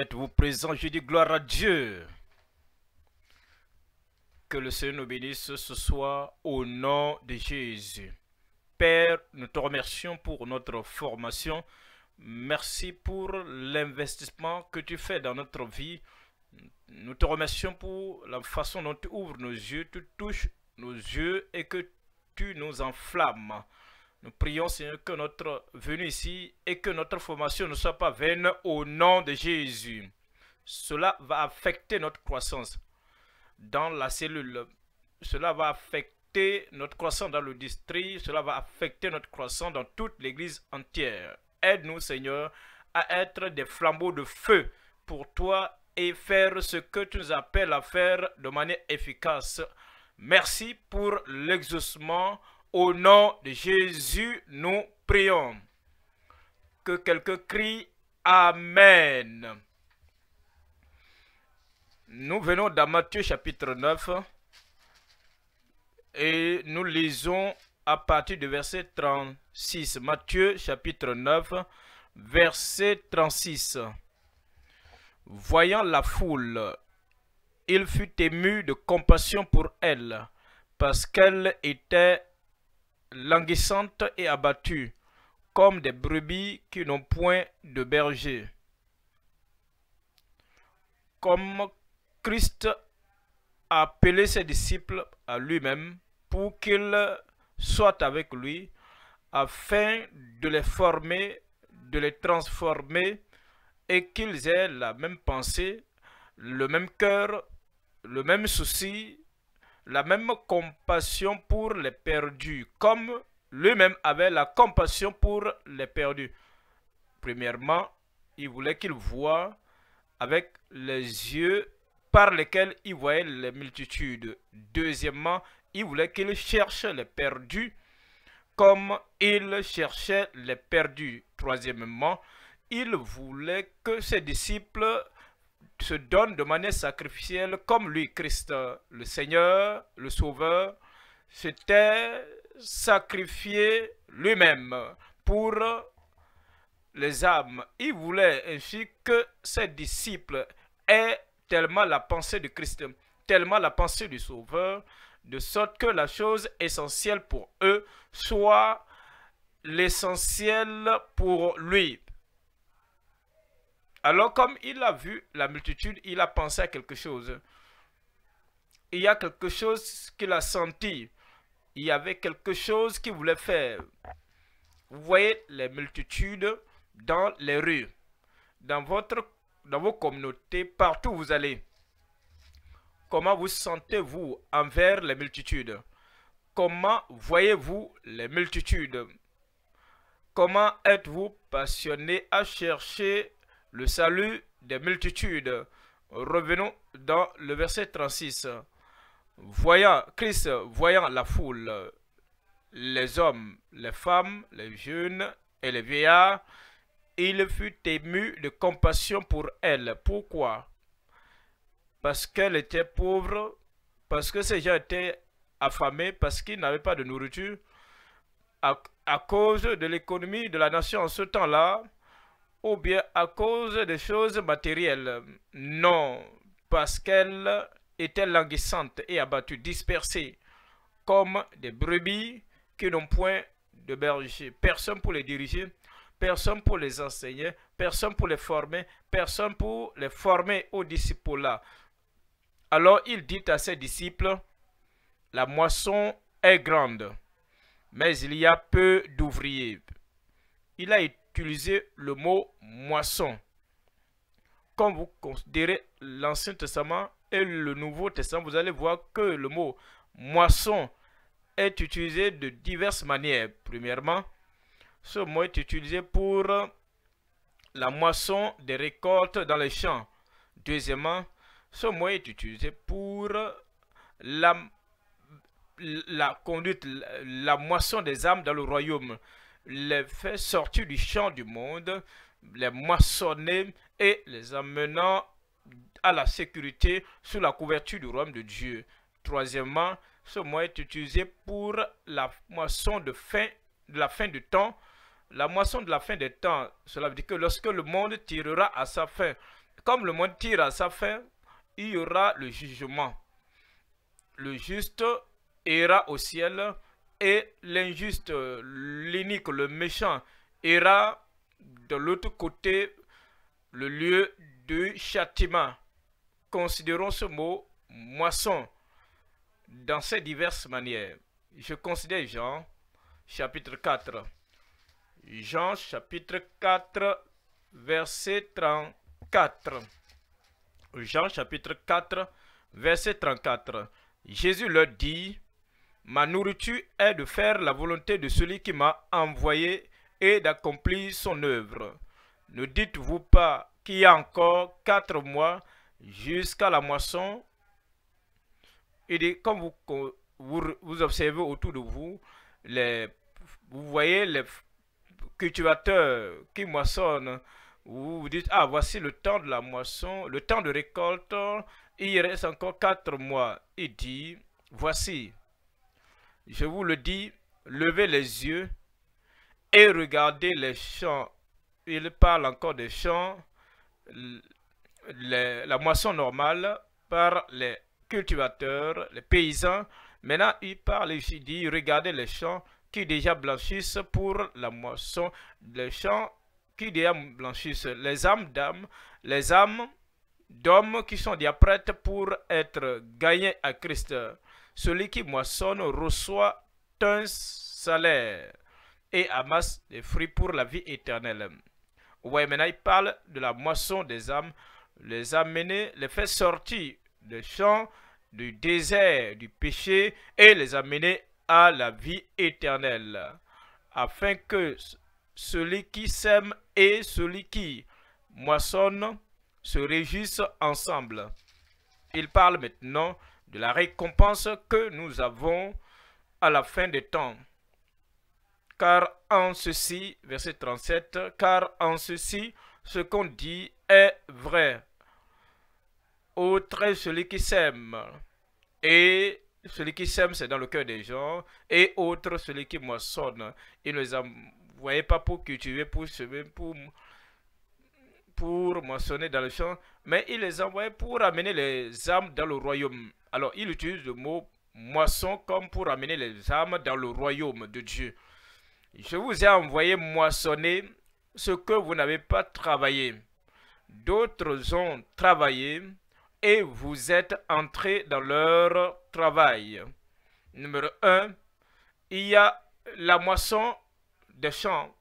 Êtes-vous présent? Je dis gloire à Dieu. Que le Seigneur nous bénisse ce soir au nom de Jésus. Père, nous te remercions pour notre formation. Merci pour l'investissement que tu fais dans notre vie. Nous te remercions pour la façon dont tu ouvres nos yeux, tu touches nos yeux et que tu nous enflammes. Nous prions, Seigneur, que notre venue ici et que notre formation ne soit pas vaine au nom de Jésus. Cela va affecter notre croissance dans la cellule. Cela va affecter notre croissance dans le district. Cela va affecter notre croissance dans toute l'Église entière. Aide-nous, Seigneur, à être des flambeaux de feu pour toi et faire ce que tu nous appelles à faire de manière efficace. Merci pour l'exaucement. Au nom de Jésus, nous prions. Que quelqu'un crie Amen. Nous venons dans Matthieu chapitre 9 et nous lisons à partir du verset 36. Matthieu chapitre 9, verset 36. Voyant la foule, il fut ému de compassion pour elle, parce qu'elle était languissante et abattue, comme des brebis qui n'ont point de berger. Comme Christ a appelé ses disciples à lui-même pour qu'ils soient avec lui, afin de les former, de les transformer, et qu'ils aient la même pensée, le même cœur, le même souci, la même compassion pour les perdus, comme lui-même avait la compassion pour les perdus. Premièrement, il voulait qu'ils voient avec les yeux par lesquels il voyait les multitudes. Deuxièmement, il voulait qu'ils cherchent les perdus comme il cherchait les perdus. Troisièmement, il voulait que ses disciples se donne de manière sacrificielle comme lui, Christ, le Seigneur, le Sauveur, s'était sacrifié lui-même pour les âmes. Il voulait ainsi que ses disciples aient tellement la pensée de Christ, tellement la pensée du Sauveur, de sorte que la chose essentielle pour eux soit l'essentiel pour lui. Alors, comme il a vu la multitude, il a pensé à quelque chose. Il y a quelque chose qu'il a senti. Il y avait quelque chose qu'il voulait faire. Vous voyez les multitudes dans les rues, dans vos communautés, partout où vous allez. Comment vous sentez-vous envers les multitudes? Comment voyez-vous les multitudes? Comment êtes-vous passionné à chercher le salut des multitudes? Revenons dans le verset 36. Christ, voyant la foule, les hommes, les femmes, les jeunes et les vieillards, il fut ému de compassion pour elle. Pourquoi? Parce qu'elle était pauvre, parce que ces gens étaient affamés, parce qu'ils n'avaient pas de nourriture. À cause de l'économie de la nation en ce temps-là, ou bien à cause des choses matérielles. Non, parce qu'elle était languissante et abattue, dispersée, comme des brebis qui n'ont point de berger. Personne pour les diriger, personne pour les enseigner, personne pour les former, personne pour les former aux disciples là. Alors il dit à ses disciples, « La moisson est grande, mais il y a peu d'ouvriers. » Il a été le mot moisson. Quand vous considérez l'Ancien Testament et le Nouveau Testament, vous allez voir que le mot moisson est utilisé de diverses manières. Premièrement, ce mot est utilisé pour la moisson des récoltes dans les champs. Deuxièmement, ce mot est utilisé pour la conduite, la moisson des âmes dans le royaume. Les faire sortir du champ du monde, les moissonner et les amenant à la sécurité sous la couverture du royaume de Dieu. Troisièmement, ce mot est utilisé pour la moisson de la fin du temps. La moisson de la fin des temps, cela veut dire que lorsque le monde tirera à sa fin, Comme le monde tire à sa fin, il y aura le jugement. Le juste ira au ciel et l'injuste, l'inique, le méchant ira de l'autre côté, le lieu du châtiment. Considérons ce mot moisson dans ses diverses manières. Je considère Jean chapitre 4. Jean chapitre 4 verset 34. Jean chapitre 4 verset 34. Jésus leur dit: ma nourriture est de faire la volonté de celui qui m'a envoyé et d'accomplir son œuvre. Ne dites-vous pas qu'il y a encore 4 mois jusqu'à la moisson? Il dit, comme vous observez autour de vous, vous voyez les cultivateurs qui moissonnent, vous vous dites, ah, voici le temps de la moisson, le temps de récolte, il reste encore 4 mois. Il dit, voici, je vous le dis, levez les yeux et regardez les champs. Il parle encore des champs, la moisson normale par les cultivateurs, les paysans. Maintenant, il parle ici, il dit, regardez les champs qui déjà blanchissent pour la moisson, les champs qui déjà blanchissent, les âmes d'âmes, les âmes d'hommes qui sont déjà prêtes pour être gagnés à Christ. Celui qui moissonne reçoit un salaire et amasse des fruits pour la vie éternelle. Ouais, maintenant il parle de la moisson des âmes, les amener, les faire sortir des champs, du désert, du péché et les amener à la vie éternelle, afin que celui qui sème et celui qui moissonne se réjouissent ensemble. Il parle maintenant de la récompense que nous avons à la fin des temps. Car en ceci, verset 37, car en ceci, ce qu'on dit est vrai. Autre est celui qui sème, et celui qui sème, c'est dans le cœur des gens, et autre celui qui moissonne. Il ne les envoyait pas pour cultiver, pour semer, pour moissonner dans le champ, mais il les envoyait pour amener les âmes dans le royaume. Alors, il utilise le mot moisson comme pour amener les âmes dans le royaume de Dieu. Je vous ai envoyé moissonner ce que vous n'avez pas travaillé. D'autres ont travaillé et vous êtes entrés dans leur travail. Numéro 1, il y a la moisson des champs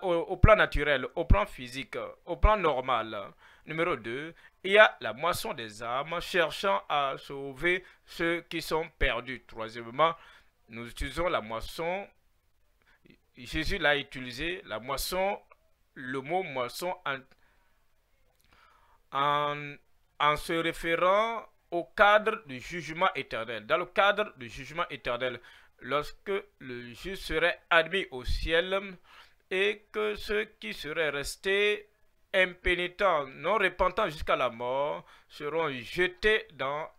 au plan naturel, au plan physique, au plan normal. Numéro 2, il y a la moisson des âmes cherchant à sauver ceux qui sont perdus. Troisièmement, nous utilisons la moisson. Jésus l'a utilisé, la moisson, le mot moisson en se référant au cadre du jugement éternel. Dans le cadre du jugement éternel, lorsque le juste serait admis au ciel et que ceux qui seraient restés impénitents, non repentants jusqu'à la mort, seront jetés dans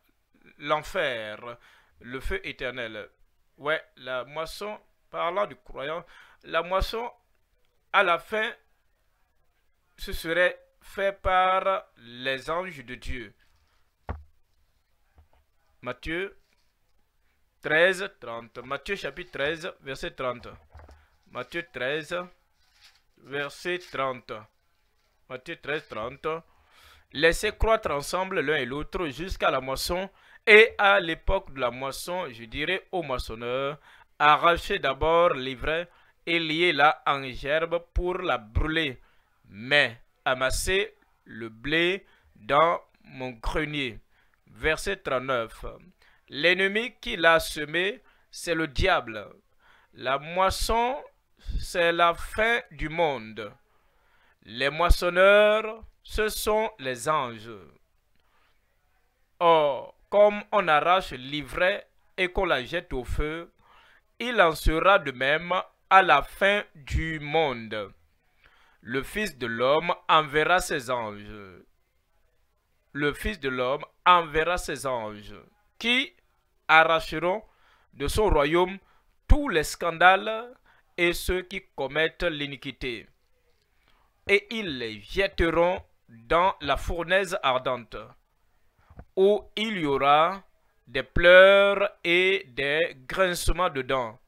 l'enfer, le feu éternel. Ouais, la moisson, parlant du croyant, la moisson, à la fin, ce serait fait par les anges de Dieu. Matthieu 13, 30. Matthieu chapitre 13, verset 30. Matthieu 13, verset 30. Matthieu 13, 30. Laissez croître ensemble l'un et l'autre jusqu'à la moisson, et à l'époque de la moisson, je dirai aux moissonneurs, arrachez d'abord l'ivraie et liez-la en gerbe pour la brûler, mais amassez le blé dans mon grenier. Verset 39. L'ennemi qui l'a semé, c'est le diable. La moisson, c'est la fin du monde. Les moissonneurs, ce sont les anges. Or, comme on arrache l'ivraie et qu'on la jette au feu, il en sera de même à la fin du monde. Le Fils de l'homme enverra ses anges. Le Fils de l'homme enverra ses anges qui arracheront de son royaume tous les scandales et ceux qui commettent l'iniquité. Et ils les jetteront dans la fournaise ardente, où il y aura des pleurs et des grincements de dents.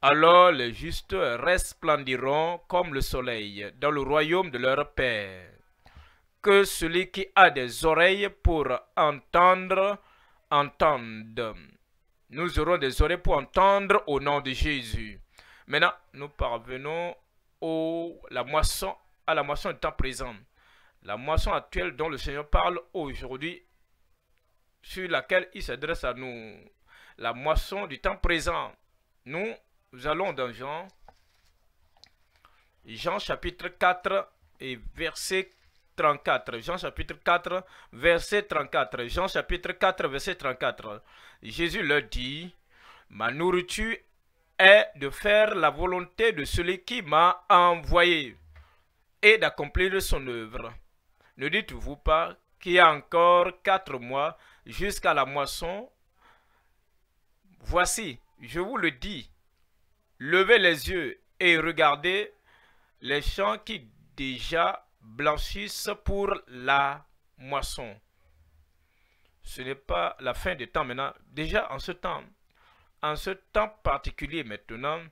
Alors les justes resplendiront comme le soleil dans le royaume de leur Père. Que celui qui a des oreilles pour entendre, entende. Nous aurons des oreilles pour entendre au nom de Jésus. Maintenant, nous parvenons à la moisson du temps présent. La moisson actuelle dont le Seigneur parle aujourd'hui, sur laquelle il s'adresse à nous. La moisson du temps présent. Nous allons dans Jean chapitre 4 et verset 34. Jean chapitre 4, verset 34. Jean chapitre 4, verset 34. Jésus leur dit, « Ma nourriture est de faire la volonté de celui qui m'a envoyé et d'accomplir son œuvre. Ne dites-vous pas qu'il y a encore 4 mois jusqu'à la moisson? Voici, je vous le dis, levez les yeux et regardez les champs qui déjà blanchissent pour la moisson. » Ce n'est pas la fin des temps maintenant. Déjà en ce temps particulier maintenant,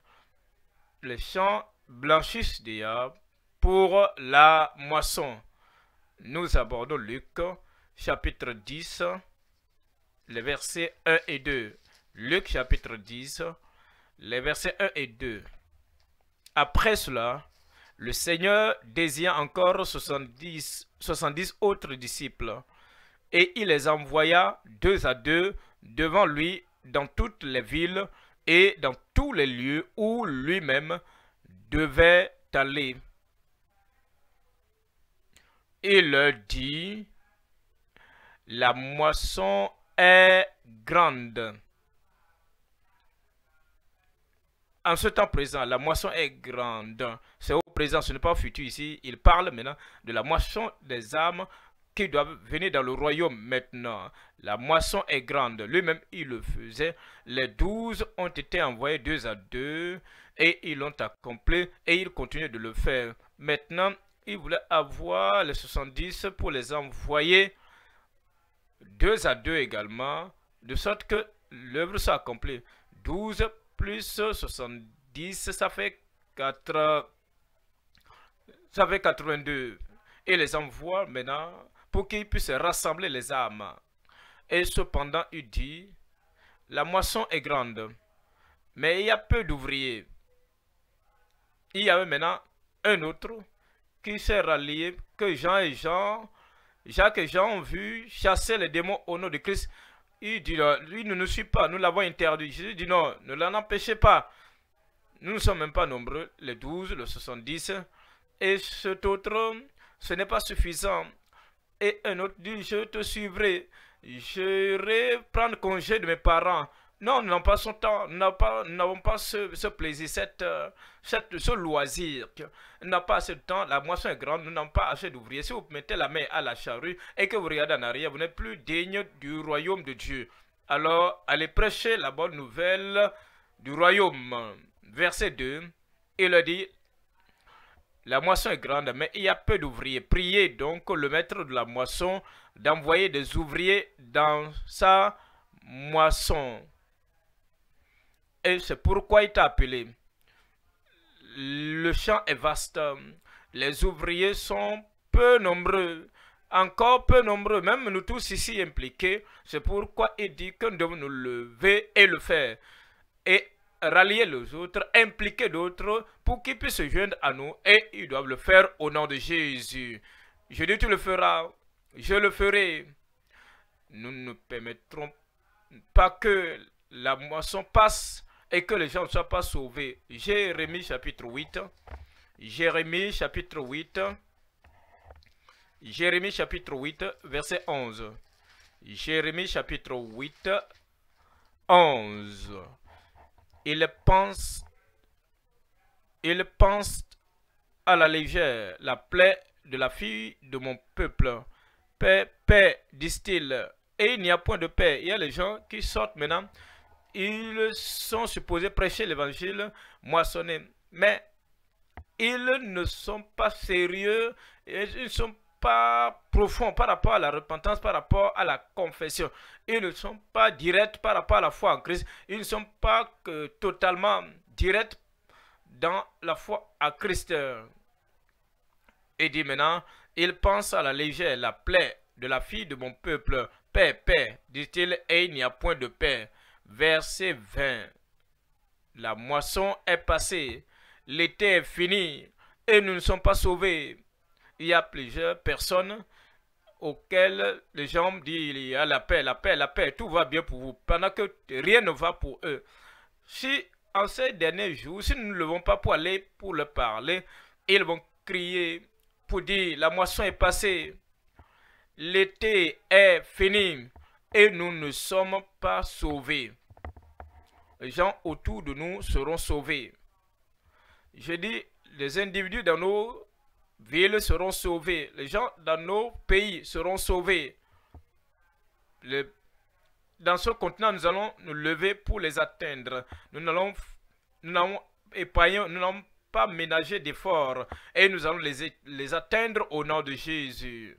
les champs blanchissent déjà pour la moisson. Nous abordons Luc chapitre 10, les versets 1 et 2. Luc chapitre 10, les versets 1 et 2. Après cela, le Seigneur désigna encore 70 autres disciples, et il les envoya 2 à 2 devant lui dans toutes les villes et dans tous les lieux où lui-même devait aller. Il leur dit, « La moisson est grande. » En ce temps présent, la moisson est grande. C'est au présent, ce n'est pas au futur ici. Il parle maintenant de la moisson des âmes qui doivent venir dans le royaume maintenant. La moisson est grande. Lui-même, il le faisait. Les 12 ont été envoyés 2 à 2 et ils l'ont accompli et ils continuent de le faire. Maintenant, il voulait avoir les 70 pour les envoyer 2 à 2 également, de sorte que l'œuvre soit accomplie. 12 plus 70, ça fait 82. Et les envoie maintenant pour qu'ils puissent rassembler les âmes. Et cependant, il dit, la moisson est grande, mais il y a peu d'ouvriers. Il y avait maintenant un autre qui s'est rallié, que Jacques et Jean ont vu chasser les démons au nom de Christ. Il dit, lui ne nous suit pas, nous l'avons interdit. Jésus dit, non, ne l'en empêchez pas. Nous ne sommes même pas nombreux, les 12, les 70. Et cet autre, ce n'est pas suffisant. Et un autre dit, je te suivrai. J'irai prendre congé de mes parents. Non, nous n'avons pas son temps, nous n'avons pas ce plaisir, ce loisir. Nous n'avons pas assez de temps, la moisson est grande, nous n'avons pas assez d'ouvriers. Si vous mettez la main à la charrue et que vous regardez en arrière, vous n'êtes plus digne du royaume de Dieu. Alors, allez prêcher la bonne nouvelle du royaume. Verset 2, il a dit, la moisson est grande, mais il y a peu d'ouvriers. Priez donc le maître de la moisson d'envoyer des ouvriers dans sa moisson. Et c'est pourquoi il t'a appelé. Le champ est vaste. Les ouvriers sont peu nombreux. Encore peu nombreux. Même nous tous ici impliqués. C'est pourquoi il dit que nous devons nous lever et le faire. Et rallier les autres. Impliquer d'autres. Pour qu'ils puissent se joindre à nous. Et ils doivent le faire au nom de Jésus. Je dis tu le feras. Je le ferai. Nous ne permettrons pas que la moisson passe et que les gens ne soient pas sauvés. Jérémie chapitre 8. Jérémie chapitre 8. Jérémie chapitre 8, verset 11. Jérémie chapitre 8, 11. Il pense à la légère la plaie de la fille de mon peuple. Paix, paix, disent-ils. Et il n'y a point de paix. Il y a les gens qui sortent maintenant. Ils sont supposés prêcher l'évangile, moissonner. Mais ils ne sont pas sérieux. Ils ne sont pas profonds par rapport à la repentance, par rapport à la confession. Ils ne sont pas directs par rapport à la foi en Christ. Ils ne sont pas totalement directs dans la foi à Christ. Et dit maintenant, ils pensent à la légère, la plaie de la fille de mon peuple. Paix, paix, dit-il, et il n'y a point de paix. Verset 20. La moisson est passée, l'été est fini, et nous ne sommes pas sauvés. Il y a plusieurs personnes auxquelles les gens disent, il y a la paix, la paix, la paix, tout va bien pour vous, pendant que rien ne va pour eux. Si en ces derniers jours, si nous ne levons pas pour aller, pour leur parler, ils vont crier pour dire, la moisson est passée, l'été est fini, et nous ne sommes pas sauvés. Les gens autour de nous seront sauvés. Je dis, les individus dans nos villes seront sauvés. Les gens dans nos pays seront sauvés. Dans ce continent, nous allons nous lever pour les atteindre. Nous n'allons pas ménager d'efforts. Et nous allons les atteindre au nom de Jésus.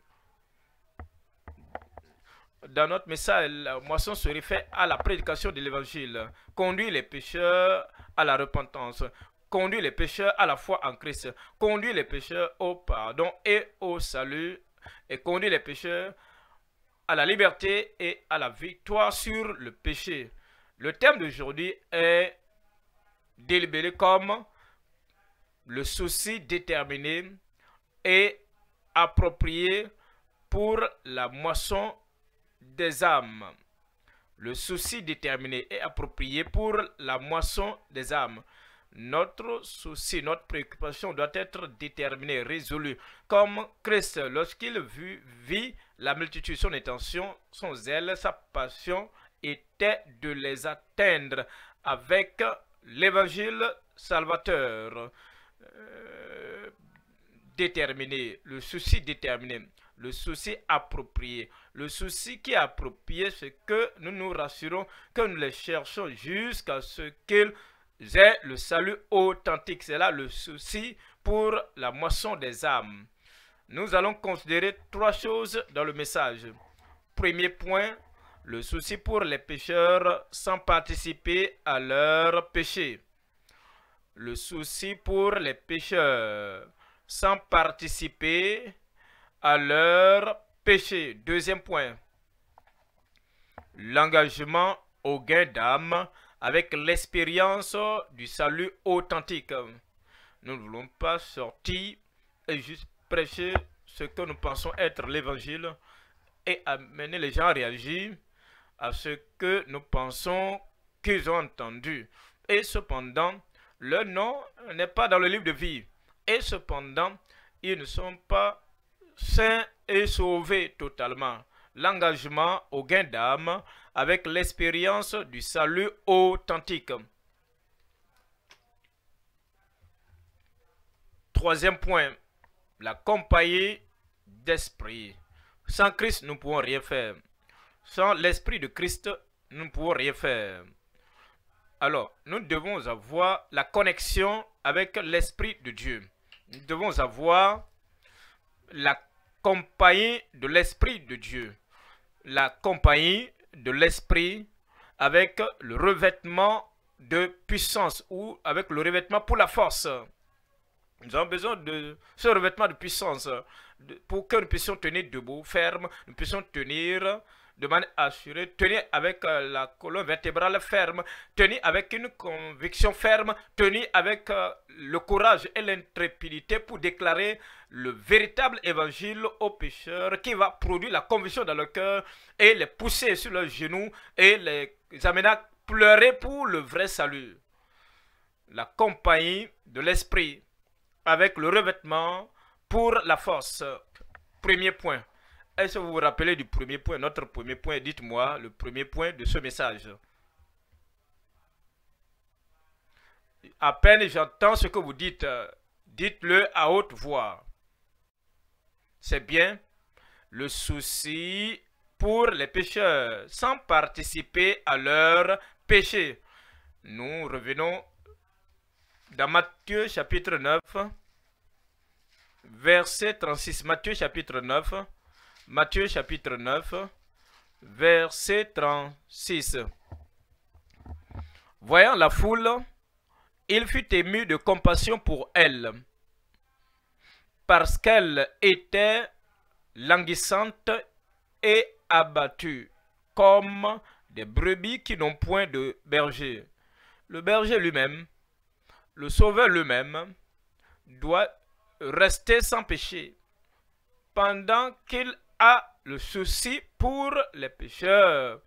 Dans notre message, la moisson se réfère à la prédication de l'évangile. Conduit les pécheurs à la repentance. Conduit les pécheurs à la foi en Christ. Conduit les pécheurs au pardon et au salut. Et conduit les pécheurs à la liberté et à la victoire sur le péché. Le thème d'aujourd'hui est délibéré comme le souci déterminé et approprié pour la moisson des âmes. Le souci déterminé est approprié pour la moisson des âmes. Notre souci, notre préoccupation doit être déterminée, résolue. Comme Christ, lorsqu'il vit la multitude, son intention, son zèle, sa passion était de les atteindre avec l'évangile salvateur. Déterminé, le souci déterminé. Le souci approprié. Le souci qui est approprié, c'est que nous nous rassurons que nous les cherchons jusqu'à ce qu'ils aient le salut authentique. C'est là le souci pour la moisson des âmes. Nous allons considérer trois choses dans le message. Premier point, le souci pour les pécheurs sans participer à leur péché. Le souci pour les pécheurs sans participer à leur péché. Deuxième point, l'engagement au gain d'âme avec l'expérience du salut authentique. Nous ne voulons pas sortir et juste prêcher ce que nous pensons être l'évangile et amener les gens à réagir à ce que nous pensons qu'ils ont entendu. Et cependant, leur nom n'est pas dans le livre de vie. Et cependant, ils ne sont pas saint et sauvé totalement. L'engagement au gain d'âme avec l'expérience du salut authentique. Troisième point, la compagnie d'esprit. Sans Christ, nous ne pouvons rien faire. Sans l'esprit de Christ, nous ne pouvons rien faire. Alors, nous devons avoir la connexion avec l'esprit de Dieu. Nous devons avoir la compagnie de l'Esprit de Dieu. La compagnie de l'Esprit avec le revêtement de puissance ou avec le revêtement pour la force. Nous avons besoin de ce revêtement de puissance pour que nous puissions tenir debout, ferme, nous puissions tenir de manière assurée, tenir avec la colonne vertébrale ferme, tenir avec une conviction ferme, tenir avec le courage et l'intrépidité pour déclarer le véritable évangile aux pécheurs qui va produire la conviction dans le cœur et les pousser sur leurs genoux et les amener à pleurer pour le vrai salut. La compagnie de l'esprit avec le revêtement pour la force. Premier point. Est-ce que vous vous rappelez du premier point, notre premier point? Dites-moi le premier point de ce message. À peine j'entends ce que vous dites, dites-le à haute voix. C'est bien le souci pour les pécheurs, sans participer à leur péché. Nous revenons dans Matthieu chapitre 9. verset 36, Matthieu chapitre 9, Matthieu chapitre 9, verset 36. Voyant la foule, il fut ému de compassion pour elle, parce qu'elle était languissante et abattue, comme des brebis qui n'ont point de berger. Le berger lui-même, le sauveur lui-même, doit rester sans péché, pendant qu'il a le souci pour les pécheurs.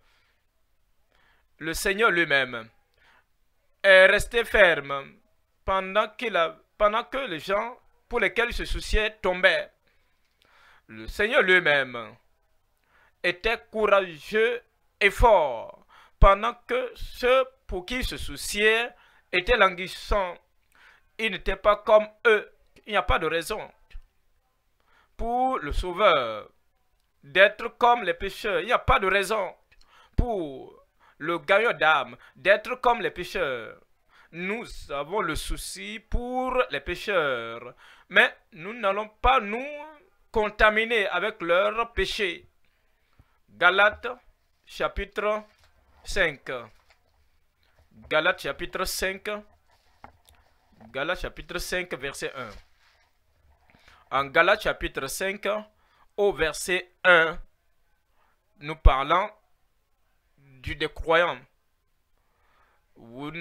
Le Seigneur lui-même est resté ferme pendant que les gens pour lesquels il se souciait tombaient. Le Seigneur lui-même était courageux et fort, pendant que ceux pour qui il se souciait étaient languissants. Il n'était pas comme eux. Il n'y a pas de raison pour le Sauveur d'être comme les pécheurs. Il n'y a pas de raison pour le gagnant d'âme d'être comme les pécheurs. Nous avons le souci pour les pécheurs, mais nous n'allons pas nous contaminer avec leurs péchés. Galates chapitre 5. Galates chapitre 5. Galates chapitre 5 verset 1. En Galates chapitre 5 au verset 1, nous parlons du décroyant. Vous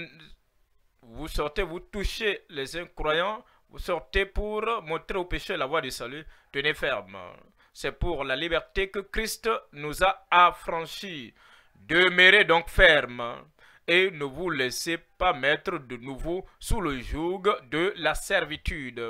sortez, vous touchez les incroyants, vous sortez pour montrer aux pécheurs la voie du salut. Tenez ferme. C'est pour la liberté que Christ nous a affranchis. Demeurez donc ferme et ne vous laissez pas mettre de nouveau sous le joug de la servitude.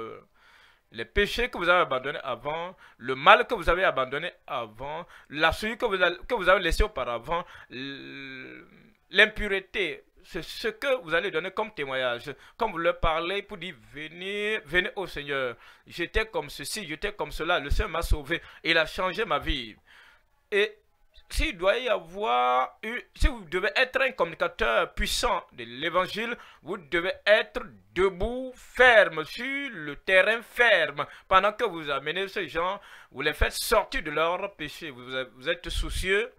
Les péchés que vous avez abandonnés avant, le mal que vous avez abandonné avant, la souillure que vous avez laissée auparavant, l'impureté, c'est ce que vous allez donner comme témoignage. Comme vous leur parlez pour dire, venez, venez au Seigneur. J'étais comme ceci, j'étais comme cela. Le Seigneur m'a sauvé. Il a changé ma vie. Et s'il doit y avoir, si vous devez être un communicateur puissant de l'évangile, vous devez être debout, ferme, sur le terrain ferme. Pendant que vous amenez ces gens, vous les faites sortir de leur péché. Vous êtes soucieux.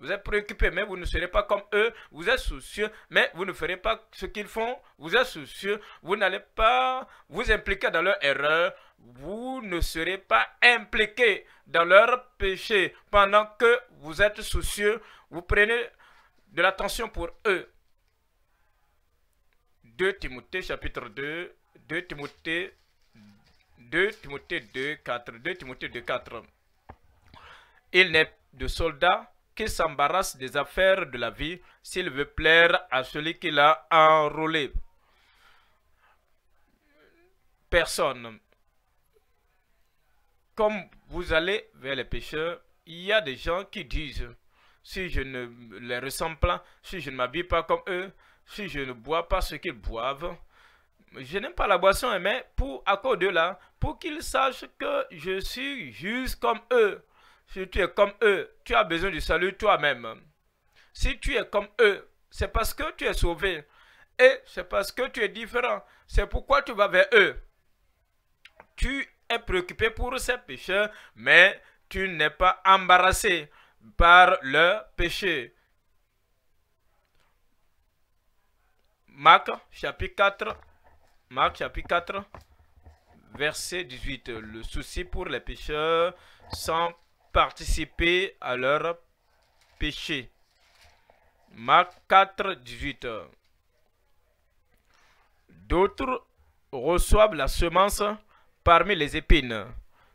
Vous êtes préoccupé, mais vous ne serez pas comme eux. Vous êtes soucieux, mais vous ne ferez pas ce qu'ils font. Vous êtes soucieux, vous n'allez pas vous impliquer dans leur erreur. Vous ne serez pas impliqué dans leur péché. Pendant que vous êtes soucieux, vous prenez de l'attention pour eux. 2 Timothée chapitre 2, 2 Timothée 2, 4. Il n'est de soldat qu'il s'embarrasse des affaires de la vie s'il veut plaire à celui qui l'a enrôlé. Personne. Comme vous allez vers les pécheurs, il y a des gens qui disent, si je ne les ressemble pas, si je ne m'habille pas comme eux, si je ne bois pas ce qu'ils boivent, je n'aime pas la boisson, mais à cause de là, pour qu'ils sachent que je suis juste comme eux. Si tu es comme eux, tu as besoin du salut toi-même. Si tu es comme eux, c'est parce que tu es sauvé. Et c'est parce que tu es différent. C'est pourquoi tu vas vers eux. Tu es préoccupé pour ces pécheurs, mais tu n'es pas embarrassé par leurs péchés. Marc chapitre 4, Marc chapitre 4, verset 18. Le souci pour les pécheurs sans participer à leur péché. Marc 4, 18. D'autres reçoivent la semence parmi les épines.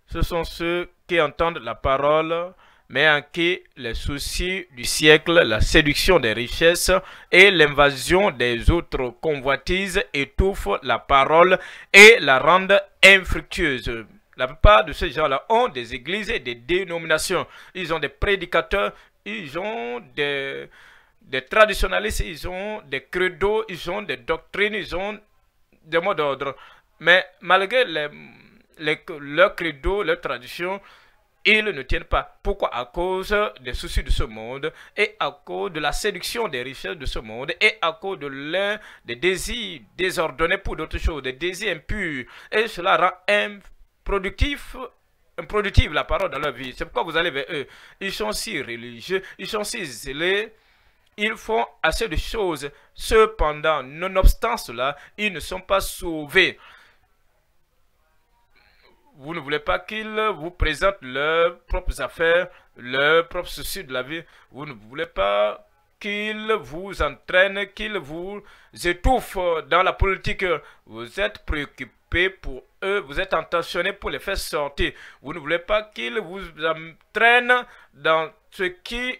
Ce sont ceux qui entendent la parole, mais en qui les soucis du siècle, la séduction des richesses et l'invasion des autres convoitises étouffent la parole et la rendent infructueuse. La plupart de ces gens-là ont des églises et des dénominations. Ils ont des prédicateurs, ils ont des traditionalistes, ils ont des credos, ils ont des doctrines, ils ont des mots d'ordre. Mais malgré leurs credos, leurs traditions, ils ne tiennent pas. Pourquoi? À cause des soucis de ce monde et à cause de la séduction des richesses de ce monde et à cause des désirs désordonnés pour d'autres choses, des désirs impurs. Et cela rend productive la parole dans leur vie. C'est pourquoi vous allez vers eux. Ils sont si religieux, ils sont si zélés, ils font assez de choses. Cependant, nonobstant cela, ils ne sont pas sauvés. Vous ne voulez pas qu'ils vous présentent leurs propres affaires, leurs propres soucis de la vie. Vous ne voulez pas qu'ils vous entraînent, qu'ils vous étouffent dans la politique. Vous êtes préoccupés pour eux, vous êtes intentionnés pour les faire sortir. Vous ne voulez pas qu'ils vous entraînent dans ce qui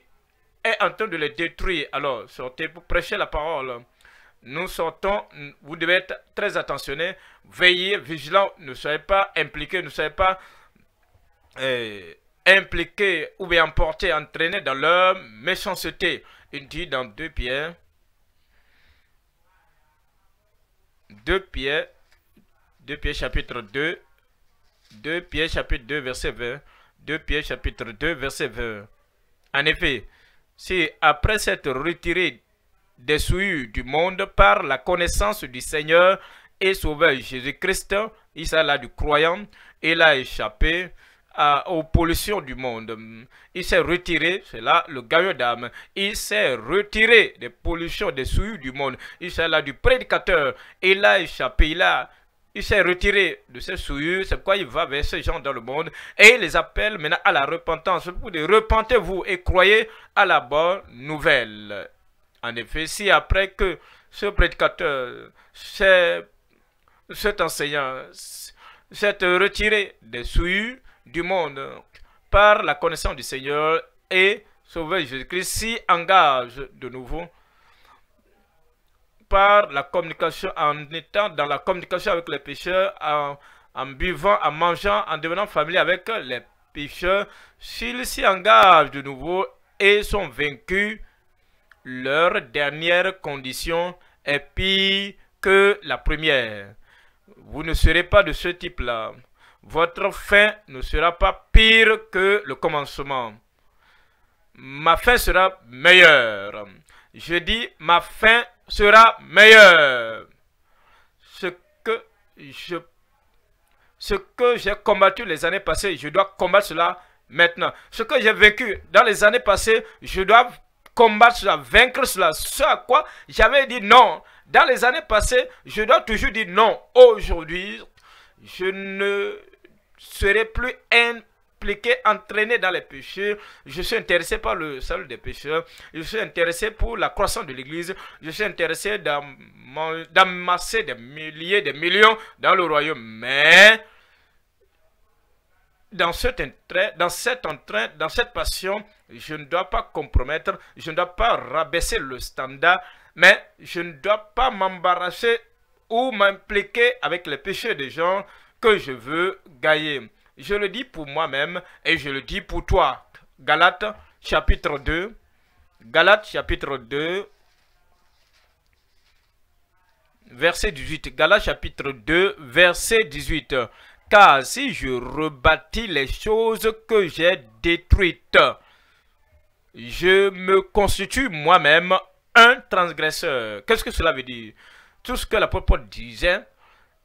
est en train de les détruire. Alors, sortez pour prêcher la parole. Nous sortons, vous devez être très attentionnés, veillez, vigilants, ne soyez pas impliqués, ne soyez pas impliqués ou bien emportés, entraînés dans leur méchanceté. Il dit dans 2 Pierre chapitre 2 verset 20. En effet, si après s'être retiré des souillures du monde par la connaissance du Seigneur et Sauveur Jésus-Christ, il s'est du croyant, il a échappé aux pollutions du monde. Il s'est retiré, c'est là le gagnant d'âme, il s'est retiré des pollutions, des souillures du monde. Il s'est là du prédicateur, il a échappé, il s'est retiré de ses souillures, c'est pourquoi il va vers ces gens dans le monde et il les appelle maintenant à la repentance. Pour dire, repentez-vous et croyez à la bonne nouvelle. En effet, si après que ce prédicateur, cet enseignant s'est retiré des souillures du monde par la connaissance du Seigneur et Sauveur Jésus-Christ, s'y engage de nouveau par la communication, en étant dans la communication avec les pécheurs, en buvant, en mangeant, en devenant familier avec les pécheurs, s'ils s'y engagent de nouveau et sont vaincus, leur dernière condition est pire que la première. Vous ne serez pas de ce type-là. Votre fin ne sera pas pire que le commencement. Ma fin sera meilleure. Je dis, ma fin sera meilleure. Ce que j'ai combattu les années passées, je dois combattre cela maintenant. Ce que j'ai vécu dans les années passées, je dois combattre cela, vaincre cela, ce à quoi j'avais dit non. Dans les années passées, je dois toujours dire non. Aujourd'hui, je ne serai plus impliqué, entraîné dans les péchés. Je suis intéressé par le salut des pécheurs. Je suis intéressé pour la croissance de l'Église. Je suis intéressé d'amasser des milliers, des millions dans le royaume. Mais dans cette passion, je ne dois pas compromettre, je ne dois pas rabaisser le standard, mais je ne dois pas m'embarrasser ou m'impliquer avec les péchés des gens que je veux gagner. Je le dis pour moi-même et je le dis pour toi. Galates chapitre 2 verset 18. Car si je rebâtis les choses que j'ai détruites, je me constitue moi-même un transgresseur. Qu'est-ce que cela veut dire? Tout ce que l'apôtre Paul disait,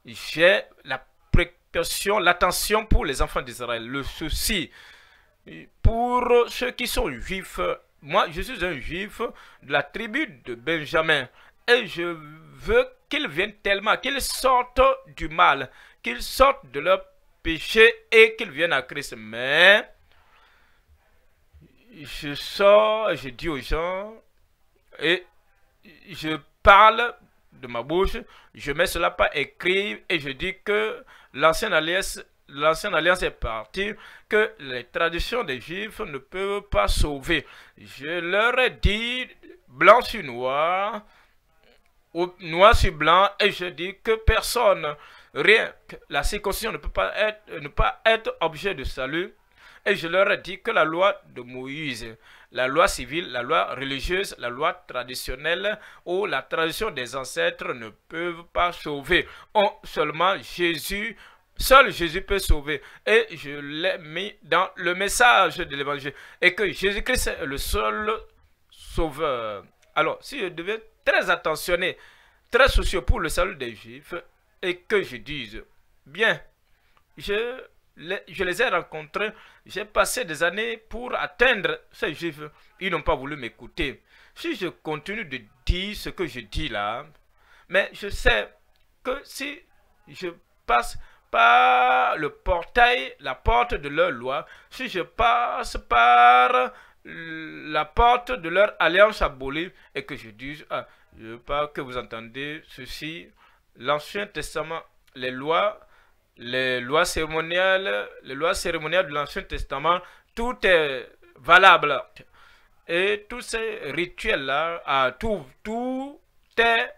j'ai la précaution, l'attention pour les enfants d'Israël, le souci. Pour ceux qui sont juifs, moi je suis un juif de la tribu de Benjamin et je veux qu'ils viennent tellement, qu'ils sortent du mal, qu'ils sortent de leur péché et qu'ils viennent à Christ. Mais je sors, je dis aux gens et je parle de ma bouche, je mets cela par écrit et je dis que l'ancienne alliance est partie, que les traditions des Juifs ne peuvent pas sauver. Je leur ai dit blanc sur noir, ou noir sur blanc, et je dis que personne, rien, la circoncision ne peut pas être objet de salut. Et je leur ai dit que la loi de Moïse, la loi civile, la loi religieuse, la loi traditionnelle ou la tradition des ancêtres ne peuvent pas sauver. Seulement Jésus, seul Jésus peut sauver. Et je l'ai mis dans le message de l'évangile. Et que Jésus-Christ est le seul sauveur. Alors, si je deviens très attentionné, très soucieux pour le salut des Juifs, et que je dise, bien, je les ai rencontrés, j'ai passé des années pour atteindre ces juifs, ils n'ont pas voulu m'écouter. Si je continue de dire ce que je dis là, mais je sais que si je passe par le portail, la porte de leur loi, si je passe par la porte de leur alliance abolie et que je dise, ah, je veux pas que vous entendez ceci, l'Ancien Testament, les lois cérémoniales de l'Ancien Testament, tout est valable. Et tous ces rituels-là, tout est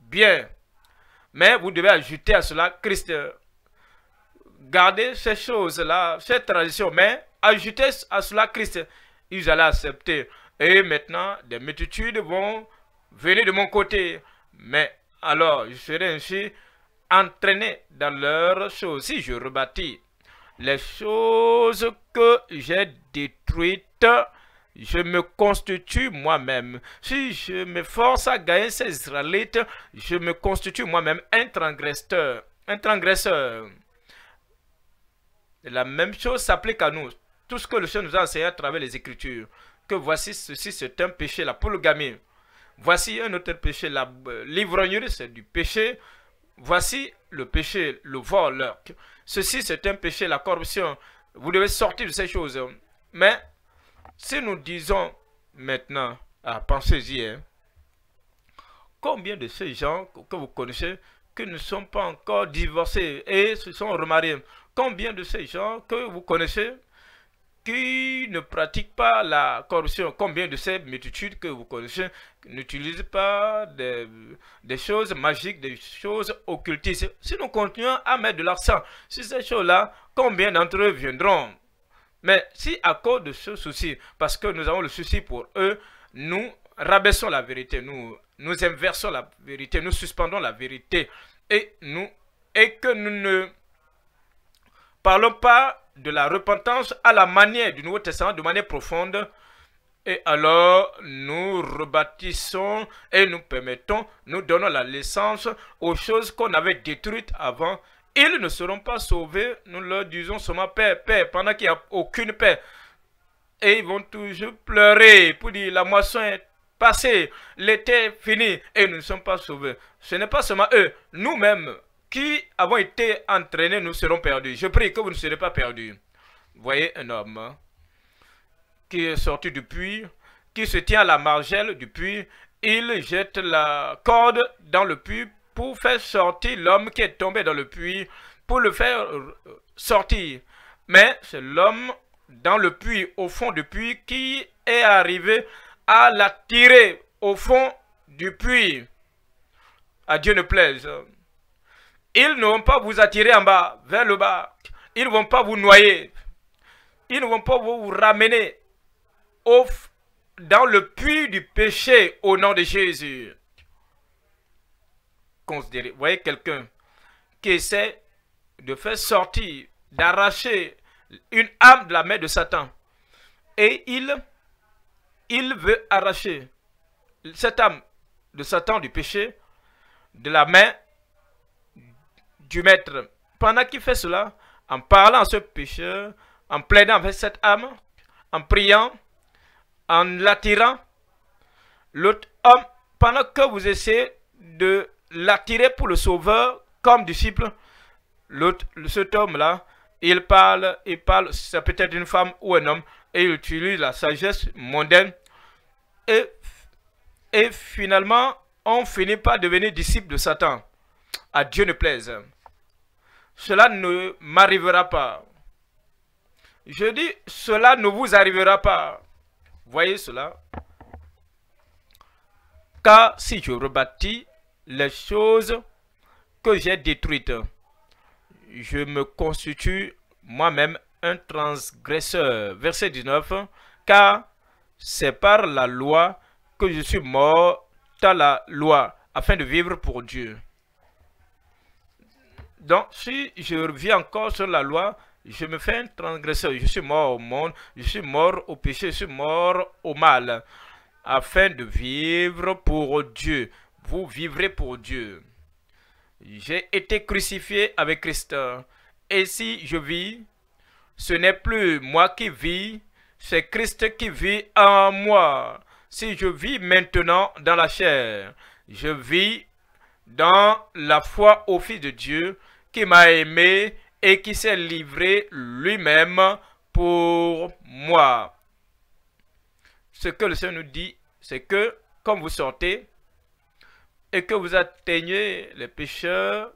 bien. Mais vous devez ajouter à cela Christ. Gardez ces choses-là, ces traditions, mais ajoutez à cela Christ. Ils allaient accepter. Et maintenant, des multitudes vont venir de mon côté. Mais alors, je serai ainsi entraîné dans leurs choses. Si je rebâtis les choses que j'ai détruites, je me constitue moi-même. Si je me force à gagner ces Israélites, je me constitue moi-même un transgresseur. La même chose s'applique à nous. Tout ce que le Seigneur nous a enseigné à travers les Écritures. Que voici ceci, c'est un péché, la polygamie. Voici un autre péché, l'ivrognerie, c'est du péché. Voici le péché, le vol. Ceci, c'est un péché, la corruption. Vous devez sortir de ces choses. Mais si nous disons maintenant, pensez-y, hein, combien de ces gens que vous connaissez qui ne sont pas encore divorcés et se sont remariés? Combien de ces gens que vous connaissez qui ne pratiquent pas la corruption? Combien de ces multitudes que vous connaissez n'utilisent pas des choses magiques, des choses occultistes? Si nous continuons à mettre de l'accent sur ces choses-là, combien d'entre eux viendront? Mais si à cause de ce souci, parce que nous avons le souci pour eux, nous rabaissons la vérité, nous inversons la vérité, nous suspendons la vérité et que nous ne parlons pas de la repentance à la manière du Nouveau Testament, de manière profonde, et alors nous rebâtissons et nous permettons, nous donnons la naissance aux choses qu'on avait détruites avant. Ils ne seront pas sauvés, nous leur disons seulement paix, paix, pendant qu'il n'y a aucune paix. Et ils vont toujours pleurer pour dire la moisson est passée, l'été est fini et nous ne sommes pas sauvés. Ce n'est pas seulement eux, nous-mêmes qui avons été entraînés, nous serons perdus. Je prie que vous ne serez pas perdus. Voyez un homme qui est sorti du puits, qui se tient à la margelle du puits, il jette la corde dans le puits pour faire sortir l'homme qui est tombé dans le puits, pour le faire sortir. Mais c'est l'homme dans le puits, au fond du puits, qui est arrivé à l'attirer au fond du puits. À Dieu ne plaise. Ils ne vont pas vous attirer en bas, vers le bas. Ils ne vont pas vous noyer. Ils ne vont pas vous ramener dans le puits du péché au nom de Jésus. Considérer. Vous voyez quelqu'un qui essaie de faire sortir, d'arracher une âme de la main de Satan. Et il veut arracher cette âme de Satan du péché de la main du maître. Pendant qu'il fait cela, en parlant à ce pécheur, en plaidant avec cette âme, en priant, en l'attirant, l'autre homme, pendant que vous essayez de l'attirer pour le sauveur comme disciple, cet homme-là, il parle, c'est peut-être une femme ou un homme, et il utilise la sagesse mondaine. Et finalement, on finit par devenir disciple de Satan. À Dieu ne plaise. Cela ne m'arrivera pas. Je dis, cela ne vous arrivera pas. Voyez cela. Car si je rebâtis les choses que j'ai détruites, je me constitue moi-même un transgresseur. Verset 19. Car c'est par la loi que je suis mort à la loi, afin de vivre pour Dieu. Donc, si je reviens encore sur la loi, je me fais un transgresseur. Je suis mort au monde, je suis mort au péché, je suis mort au mal, afin de vivre pour Dieu. Vous vivrez pour Dieu. J'ai été crucifié avec Christ ainsi je vis, ce n'est plus moi qui vis, c'est Christ qui vit en moi. Si je vis maintenant dans la chair, je vis dans la foi au Fils de Dieu qui m'a aimé et qui s'est livré lui-même pour moi. Ce que le Seigneur nous dit, c'est que quand vous sortez et que vous atteignez les pécheurs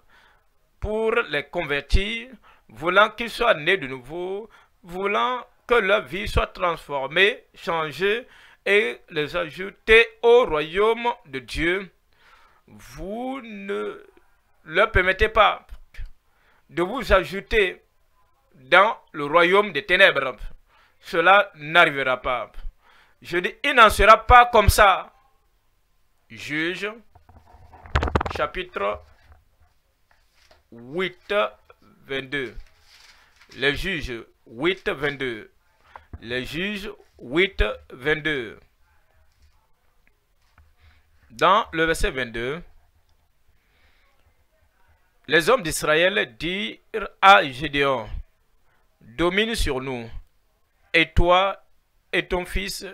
pour les convertir, voulant qu'ils soient nés de nouveau, voulant que leur vie soit transformée, changée et les ajouter au royaume de Dieu, vous ne leur permettez pas de vous ajouter dans le royaume des ténèbres. Cela n'arrivera pas. Je dis, il n'en sera pas comme ça. Juge, chapitre 8, 22. Les juges, 8, 22. Les juges, 8, 22. Dans le verset 22, les hommes d'Israël dirent à Gédéon, « Domine sur nous, et toi, et ton fils,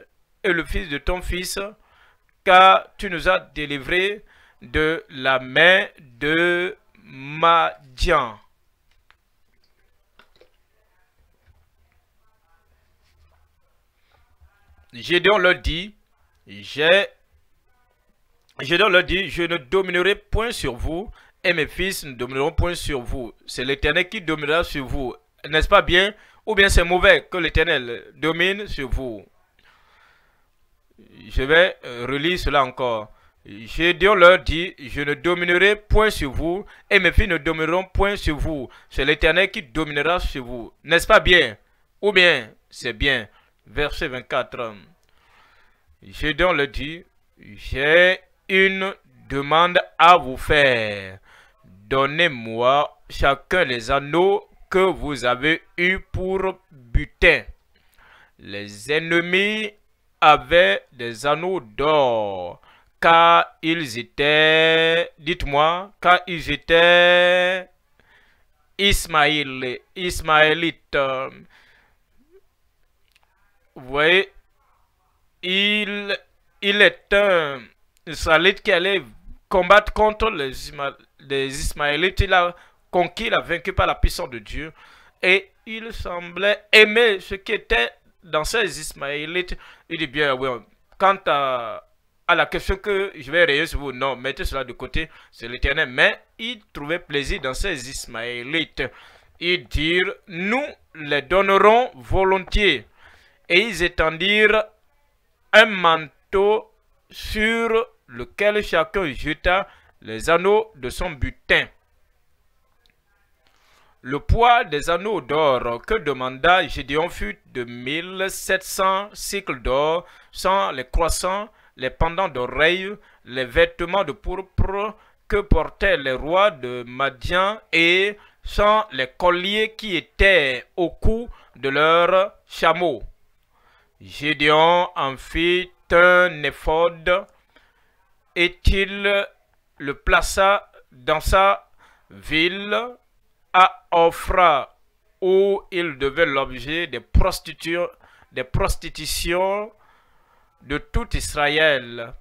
et le fils de ton fils, car tu nous as délivrés de la main de Madian. » Gédéon leur dit, « Je ne dominerai point sur vous, et mes fils ne domineront point sur vous. C'est l'Éternel qui dominera sur vous. » N'est-ce pas bien? Ou bien c'est mauvais que l'Éternel domine sur vous? Je vais relire cela encore. Gédéon leur dit, « Je ne dominerai point sur vous, et mes fils ne domineront point sur vous. C'est l'Éternel qui dominera sur vous. » N'est-ce pas bien? Ou bien c'est bien? Verset 24. Gédéon leur dit, « J'ai une demande à vous faire. Donnez-moi chacun les anneaux que vous avez eus pour butin. » Les ennemis avaient des anneaux d'or, car ils étaient, dites-moi, car ils étaient Ismaélites. Vous voyez, il est un Israélite qui allait combattre contre les Ismaélites. Il a conquis, il a vaincu par la puissance de Dieu. Et il semblait aimer ce qui était dans ces Ismaélites. Il dit bien, oui, quant à la question que je vais rayer sur vous, non, mettez cela de côté, c'est l'Éternel. Mais il trouvait plaisir dans ces Ismaélites. Ils dirent, « Nous les donnerons volontiers. » Et ils étendirent un manteau sur lequel chacun jeta les anneaux de son butin. Le poids des anneaux d'or que demanda Gédéon fut de 1700 sicles d'or, sans les croissants, les pendants d'oreilles, les vêtements de pourpre que portaient les rois de Madian et sans les colliers qui étaient au cou de leurs chameaux. Gédéon en fit un éphod et il le plaça dans sa ville à Ophra, où il devait l'objet des prostitutions de tout Israël.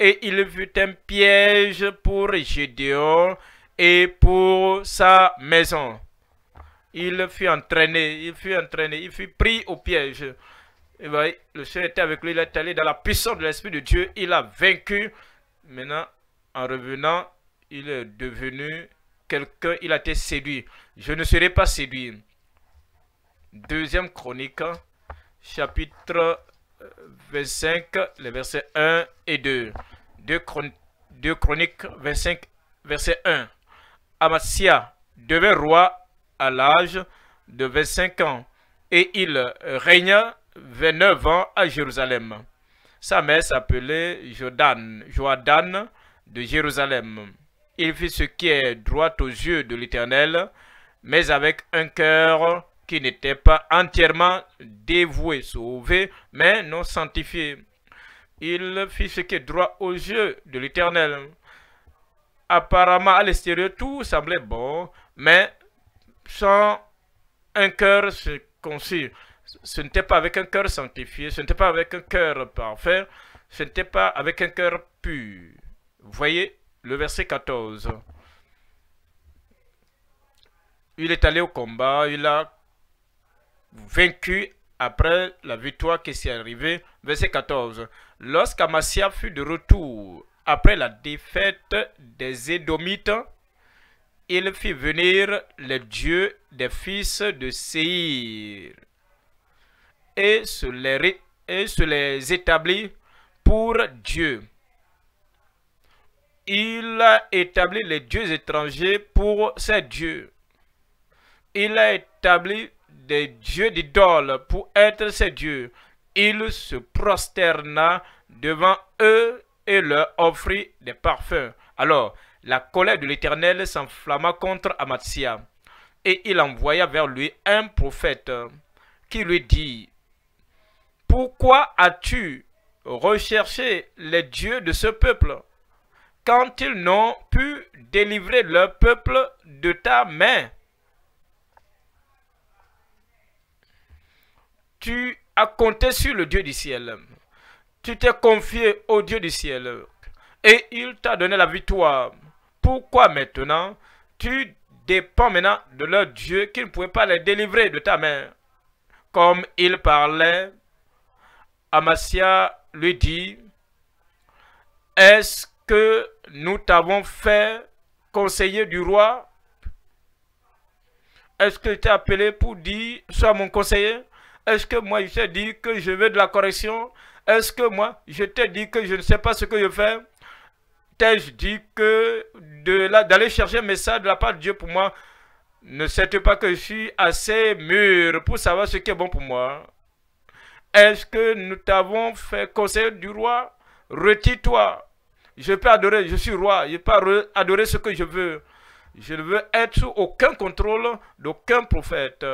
Et il fut un piège pour Gédéon et pour sa maison. Il fut pris au piège. Et bien, le Seigneur était avec lui, il est allé dans la puissance de l'Esprit de Dieu, il a vaincu. Maintenant, en revenant, il est devenu quelqu'un, il a été séduit. Je ne serai pas séduit. Deuxième Chronique, chapitre 25, les versets 1 et 2. 2 Chroniques 25, verset 1. Amasia devint roi à l'âge de 25 ans et il régna 29 ans à Jérusalem. Sa mère s'appelait Joadan de Jérusalem. Il fit ce qui est droit aux yeux de l'Éternel, mais avec un cœur qui n'était pas entièrement dévoué, sauvé, mais non sanctifié. Il fit ce qui est droit aux yeux de l'Éternel. Apparemment, à l'extérieur, tout semblait bon, mais sans un cœur concis. Ce n'était pas avec un cœur sanctifié, ce n'était pas avec un cœur parfait, ce n'était pas avec un cœur pur. Voyez le verset 14. Il est allé au combat, il a vaincu après la victoire qui s'est arrivée. Verset 14. Lorsqu'Amasia fut de retour après la défaite des Édomites, il fit venir les dieux des fils de Séir et se les établit pour Dieu. Il a établi les dieux étrangers pour ses dieux. Il a établi des dieux d'idoles pour être ses dieux. Il se prosterna devant eux et leur offrit des parfums. Alors, la colère de l'Éternel s'enflamma contre Amatsia, et il envoya vers lui un prophète qui lui dit, « Pourquoi as-tu recherché les dieux de ce peuple ? Quand ils n'ont pu délivrer leur peuple de ta main, tu as compté sur le Dieu du ciel. Tu t'es confié au Dieu du ciel et il t'a donné la victoire. Pourquoi maintenant tu dépends maintenant de leur Dieu qui ne pouvait pas les délivrer de ta main? » Comme il parlait, Amasia lui dit, « Est-ce que nous t'avons fait conseiller du roi? Est-ce que tu t'es appelé pour dire, sois mon conseiller? Est-ce que moi je t'ai dit que je veux de la correction? Est-ce que moi je t'ai dit que je ne sais pas ce que je fais? T'ai-je dit que d'aller chercher un message de la part de Dieu pour moi? Ne sais-tu pas que je suis assez mûr pour savoir ce qui est bon pour moi? Est-ce que nous t'avons fait conseiller du roi? Retire-toi. Je peux adorer, je suis roi, je peux adorer ce que je veux. Je ne veux être sous aucun contrôle d'aucun prophète.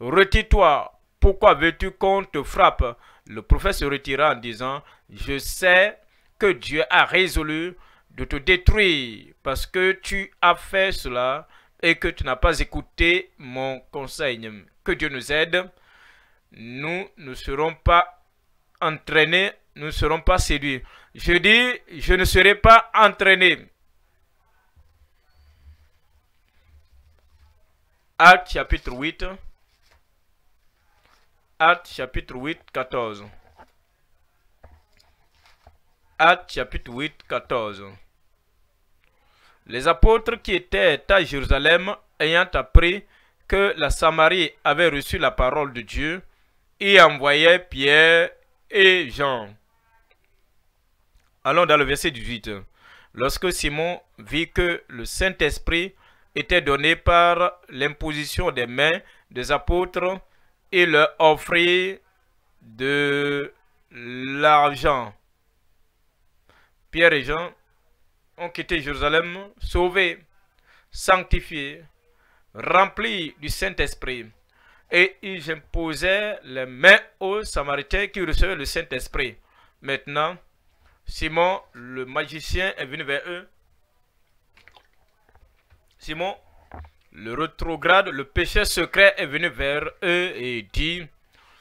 Retire-toi, pourquoi veux-tu qu'on te frappe? Le prophète se retira en disant, je sais que Dieu a résolu de te détruire parce que tu as fait cela et que tu n'as pas écouté mon conseil. Que Dieu nous aide, nous ne serons pas entraînés, nous ne serons pas séduits. Je dis, je ne serai pas entraîné. Actes chapitre 8. Actes chapitre 8, 14. Actes chapitre 8, 14. Les apôtres qui étaient à Jérusalem, ayant appris que la Samarie avait reçu la parole de Dieu, y envoyaient Pierre et Jean. Allons dans le verset 18. Lorsque Simon vit que le Saint-Esprit était donné par l'imposition des mains des apôtres, il leur offrit de l'argent. Pierre et Jean ont quitté Jérusalem, sauvés, sanctifiés, remplis du Saint-Esprit. Et ils imposaient les mains aux Samaritains qui recevaient le Saint-Esprit. Maintenant, Simon, le magicien, est venu vers eux. Simon, le rétrograde, le péché secret est venu vers eux et dit,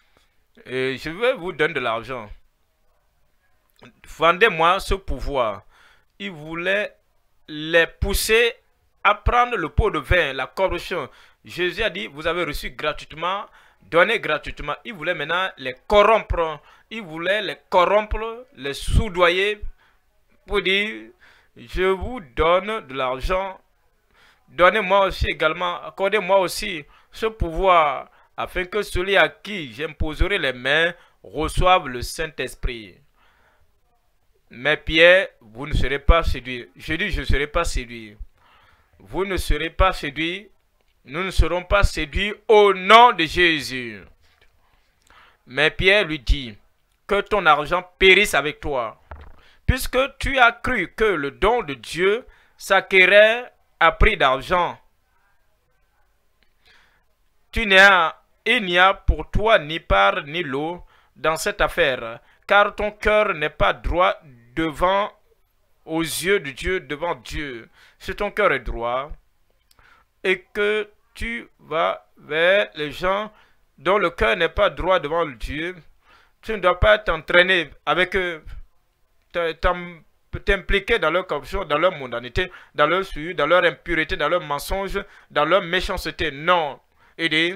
« Je vais vous donner de l'argent. Vendez-moi ce pouvoir. » Il voulait les pousser à prendre le pot de vin, la corruption. Jésus a dit, « Vous avez reçu gratuitement. » Donner gratuitement. Il voulait maintenant les corrompre. Il voulait les corrompre, les soudoyer pour dire, je vous donne de l'argent. Donnez-moi aussi également, accordez-moi aussi ce pouvoir afin que celui à qui j'imposerai les mains reçoive le Saint-Esprit. Mais Pierre, vous ne serez pas séduits. Je dis, je ne serai pas séduit. Vous ne serez pas séduits. Nous ne serons pas séduits au nom de Jésus. Mais Pierre lui dit, que ton argent périsse avec toi, puisque tu as cru que le don de Dieu s'acquérait à prix d'argent. Il n'y a pour toi ni part ni lot dans cette affaire, car ton cœur n'est pas droit devant aux yeux de Dieu, devant Dieu. Si ton cœur est droit, et que tu vas vers les gens dont le cœur n'est pas droit devant Dieu, tu ne dois pas t'entraîner avec eux, t'impliquer dans leur corruption, dans leur mondanité, dans leur souillure, dans leur impureté, dans leur mensonge, dans leur méchanceté. Non. Il dit,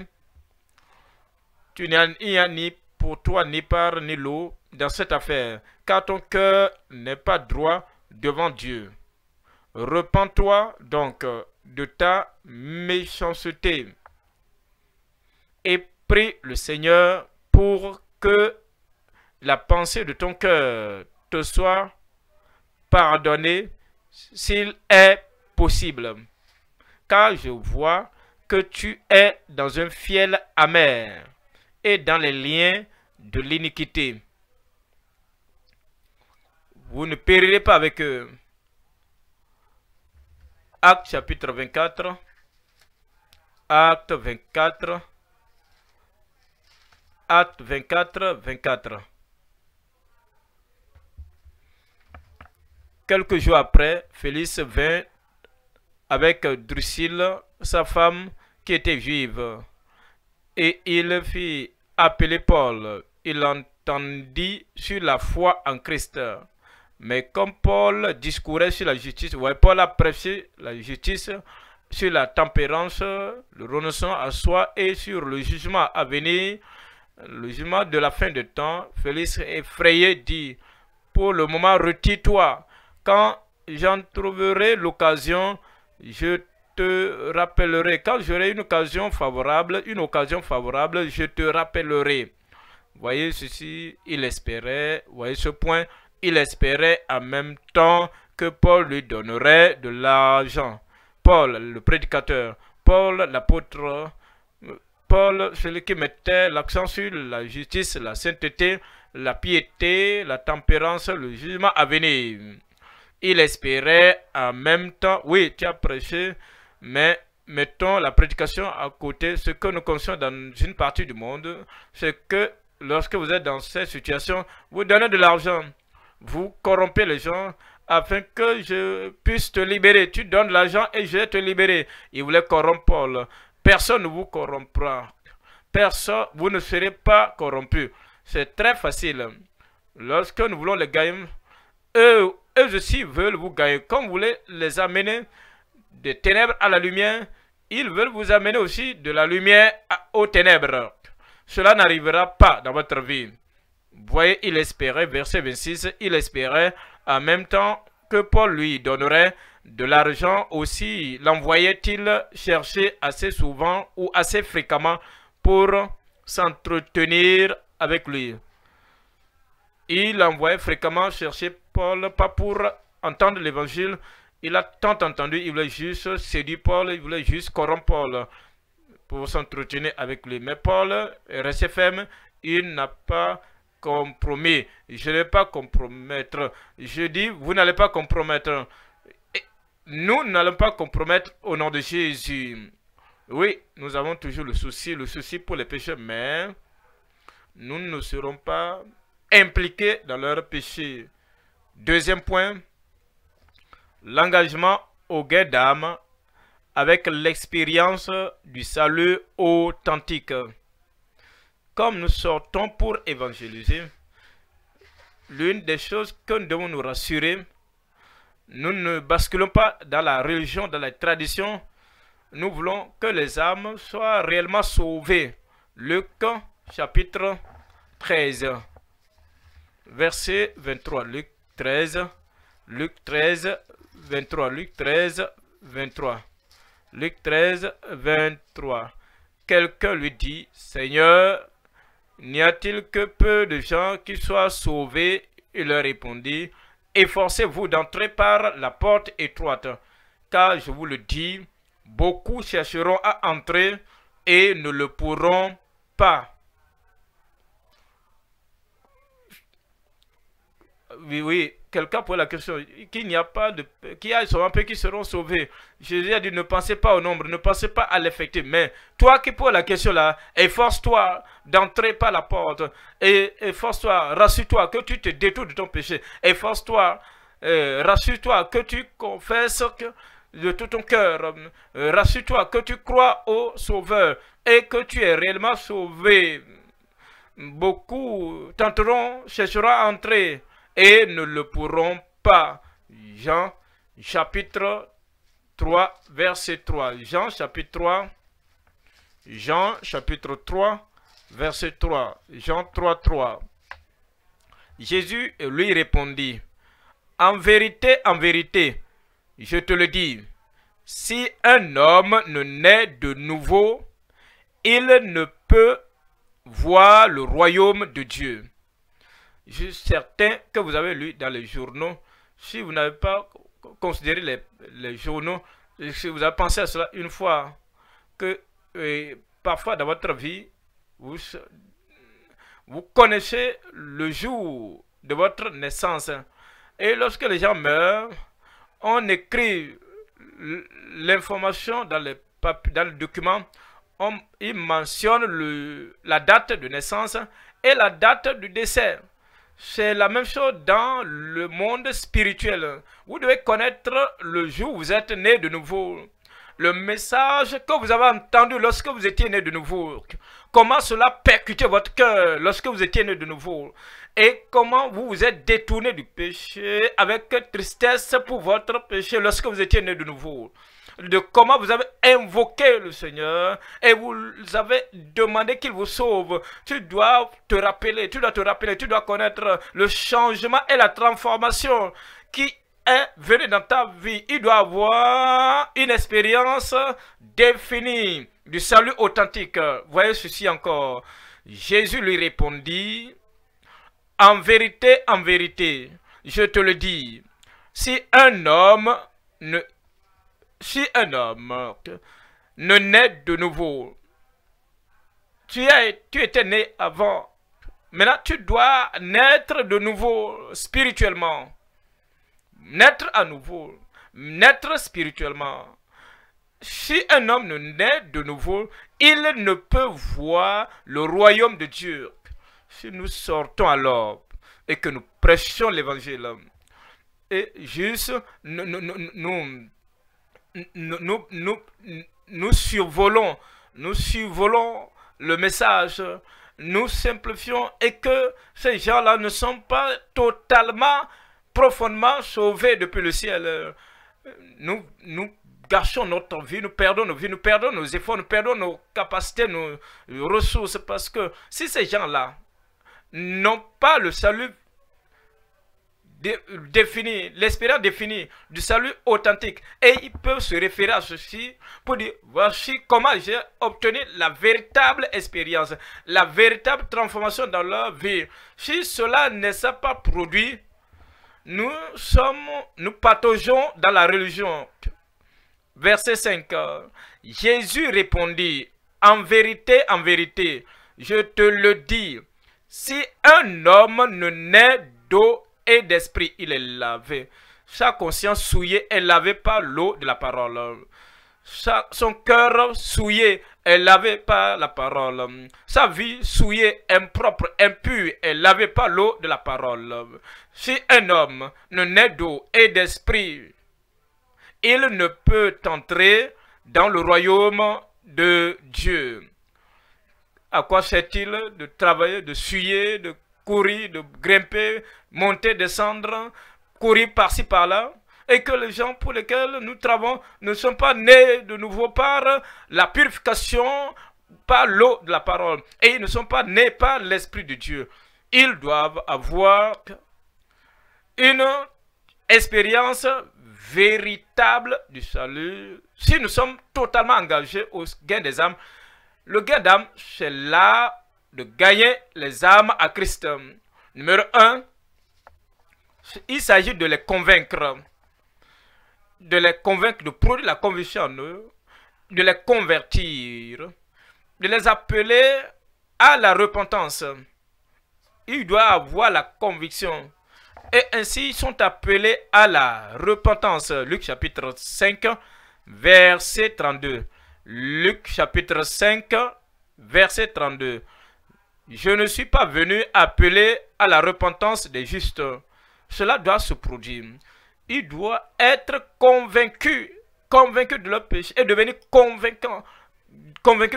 il n'y a ni pour toi, ni part, ni lot dans cette affaire, car ton cœur n'est pas droit devant Dieu. Repends-toi donc de ta méchanceté et prie le Seigneur pour que la pensée de ton cœur te soit pardonnée s'il est possible, car je vois que tu es dans un fiel amer et dans les liens de l'iniquité. Vous ne périrez pas avec eux. Acte chapitre 24. Acte 24. Acte 24, 24. Quelques jours après, Félix vint avec Drusille, sa femme, qui était juive, et il fit appeler Paul. Il entendit sur la foi en Christ. Mais comme Paul discourait sur la justice, ouais, Paul a prêché la justice, sur la tempérance, le renoncement à soi et sur le jugement à venir, le jugement de la fin de temps, Félix, effrayé, dit, « Pour le moment, retire-toi. Quand j'en trouverai l'occasion, je te rappellerai. Quand j'aurai une occasion favorable, je te rappellerai. » Voyez ceci, il espérait, voyez ce point, il espérait en même temps que Paul lui donnerait de l'argent. Paul, le prédicateur, Paul, l'apôtre, Paul, celui qui mettait l'accent sur la justice, la sainteté, la piété, la tempérance, le jugement à venir. Il espérait en même temps, oui, tu as prêché, mais mettons la prédication à côté. Ce que nous connaissons dans une partie du monde, c'est que lorsque vous êtes dans cette situation, vous donnez de l'argent, vous corrompez les gens afin que je puisse te libérer. Tu donnes de l'argent et je vais te libérer. Il voulait corrompre Paul. Personne ne vous corrompra. Personne, vous ne serez pas corrompu. C'est très facile. Lorsque nous voulons les gagner, eux aussi veulent vous gagner. Comme vous voulez les amener des ténèbres à la lumière, ils veulent vous amener aussi de la lumière aux ténèbres. Cela n'arrivera pas dans votre vie. Vous voyez, il espérait, verset 26, il espérait en même temps que Paul lui donnerait de l'argent aussi. L'envoyait-il chercher assez souvent ou assez fréquemment pour s'entretenir avec lui? Il l'envoyait fréquemment chercher Paul, pas pour entendre l'évangile. Il a tant entendu, il voulait juste séduire Paul, il voulait juste corrompre Paul pour s'entretenir avec lui. Mais Paul est resté ferme, il n'a pas compromis. Je ne vais pas compromettre. Je dis, vous n'allez pas compromettre. Et nous n'allons pas compromettre au nom de Jésus. Oui, nous avons toujours le souci pour les pécheurs, mais nous ne serons pas impliqués dans leurs péchés. Deuxième point, l'engagement au gain d'âme avec l'expérience du salut authentique. Comme nous sortons pour évangéliser, l'une des choses que nous devons nous rassurer, nous ne basculons pas dans la religion, dans la tradition. Nous voulons que les âmes soient réellement sauvées. Luc chapitre 13, verset 23. Luc 13, 23. Quelqu'un lui dit, « Seigneur, n'y a-t-il que peu de gens qui soient sauvés? » Il leur répondit, « Efforcez-vous d'entrer par la porte étroite, car je vous le dis, beaucoup chercheront à entrer et ne le pourront pas. » Oui, quelqu'un pose la question, qu'il n'y a pas de... qu'il y a un peu qui seront sauvés. Jésus a dit, ne pensez pas au nombre, ne pensez pas à l'effectif. Mais toi qui poses la question là, efforce-toi d'entrer par la porte. Et efforce-toi, rassure-toi que tu te détournes de ton péché. Efforce-toi, rassure-toi que tu confesses que de tout ton cœur. Rassure-toi que tu crois au Sauveur et que tu es réellement sauvé. Beaucoup tenteront, chercheront à entrer et ne le pourront pas. Jean chapitre 3, verset 3. Jean chapitre 3, verset 3. Jean 3, 3. Jésus lui répondit, « en vérité, je te le dis, si un homme ne naît de nouveau, il ne peut voir le royaume de Dieu. » Je suis certain que vous avez lu dans les journaux. Si vous n'avez pas considéré les journaux, si vous avez pensé à cela une fois, que parfois dans votre vie, vous connaissez le jour de votre naissance. Et lorsque les gens meurent, on écrit l'information dans le document. Il mentionne la date de naissance et la date du décès. C'est la même chose dans le monde spirituel. Vous devez connaître le jour où vous êtes né de nouveau. Le message que vous avez entendu lorsque vous étiez né de nouveau. Comment cela percutait votre cœur lorsque vous étiez né de nouveau. Et comment vous vous êtes détourné du péché avec tristesse pour votre péché lorsque vous étiez né de nouveau. De comment vous avez invoqué le Seigneur et vous avez demandé qu'il vous sauve. Tu dois te rappeler, tu dois connaître le changement et la transformation qui est venue dans ta vie. Il doit avoir une expérience définie du salut authentique. Voyez ceci encore. Jésus lui répondit, « en vérité, je te le dis, si un homme ne naît de nouveau, tu étais né avant, maintenant tu dois naître de nouveau spirituellement, naître à nouveau, naître spirituellement. Si un homme ne naît de nouveau, il ne peut voir le royaume de Dieu. » Si nous sortons alors et que nous prêchons l'évangile, et juste nous survolons le message, nous simplifions et que ces gens-là ne sont pas totalement, profondément sauvés depuis le ciel. Nous gâchons notre vie, nous perdons nos vies, nous perdons nos efforts, nous perdons nos capacités, nos ressources, parce que si ces gens-là n'ont pas le salut défini, l'espérance définie du salut authentique, et ils peuvent se référer à ceci pour dire voici comment j'ai obtenu la véritable expérience, la véritable transformation dans leur vie. Si cela ne s'est pas produit, nous pataugeons dans la religion. Verset 5. Jésus répondit, « en vérité, je te le dis, si un homme ne naît d'eau et d'esprit, il est lavé. Sa conscience souillée est lavée par l'eau de la parole. Son cœur souillé est lavé par la parole. Sa vie souillée, impropre, impure est lavée par l'eau de la parole. Si un homme ne naît d'eau et d'esprit, il ne peut entrer dans le royaume de Dieu. » À quoi sert-il de travailler, de suer, de courir, de grimper, monter, descendre, courir par-ci, par-là? Et que les gens pour lesquels nous travaillons ne sont pas nés de nouveau par la purification, par l'eau de la parole. Et ils ne sont pas nés par l'Esprit de Dieu. Ils doivent avoir une expérience véritable du salut. Si nous sommes totalement engagés au gain des âmes, le gain d'âme, c'est là de gagner les âmes à Christ. Numéro 1, il s'agit de les convaincre. De les convaincre, de produire la conviction en eux, de les convertir, de les appeler à la repentance. Ils doivent avoir la conviction. Et ainsi, ils sont appelés à la repentance. Luc chapitre 5, verset 32. Luc chapitre 5, verset 32. « Je ne suis pas venu appeler à la repentance des justes. » Cela doit se produire. Il doit être convaincu convaincus de leur péché et devenir convaincus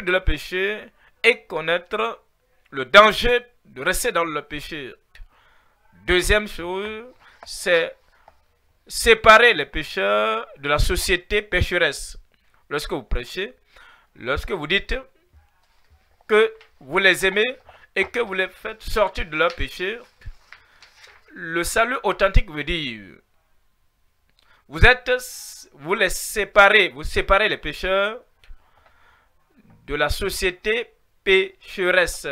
de leur péché et connaître le danger de rester dans le péché. Deuxième chose, c'est séparer les pécheurs de la société pécheresse. Lorsque vous prêchez, lorsque vous dites que vous les aimez et que vous les faites sortir de leur péché, le salut authentique veut dire vous les séparez, vous séparez les pécheurs de la société pécheresse.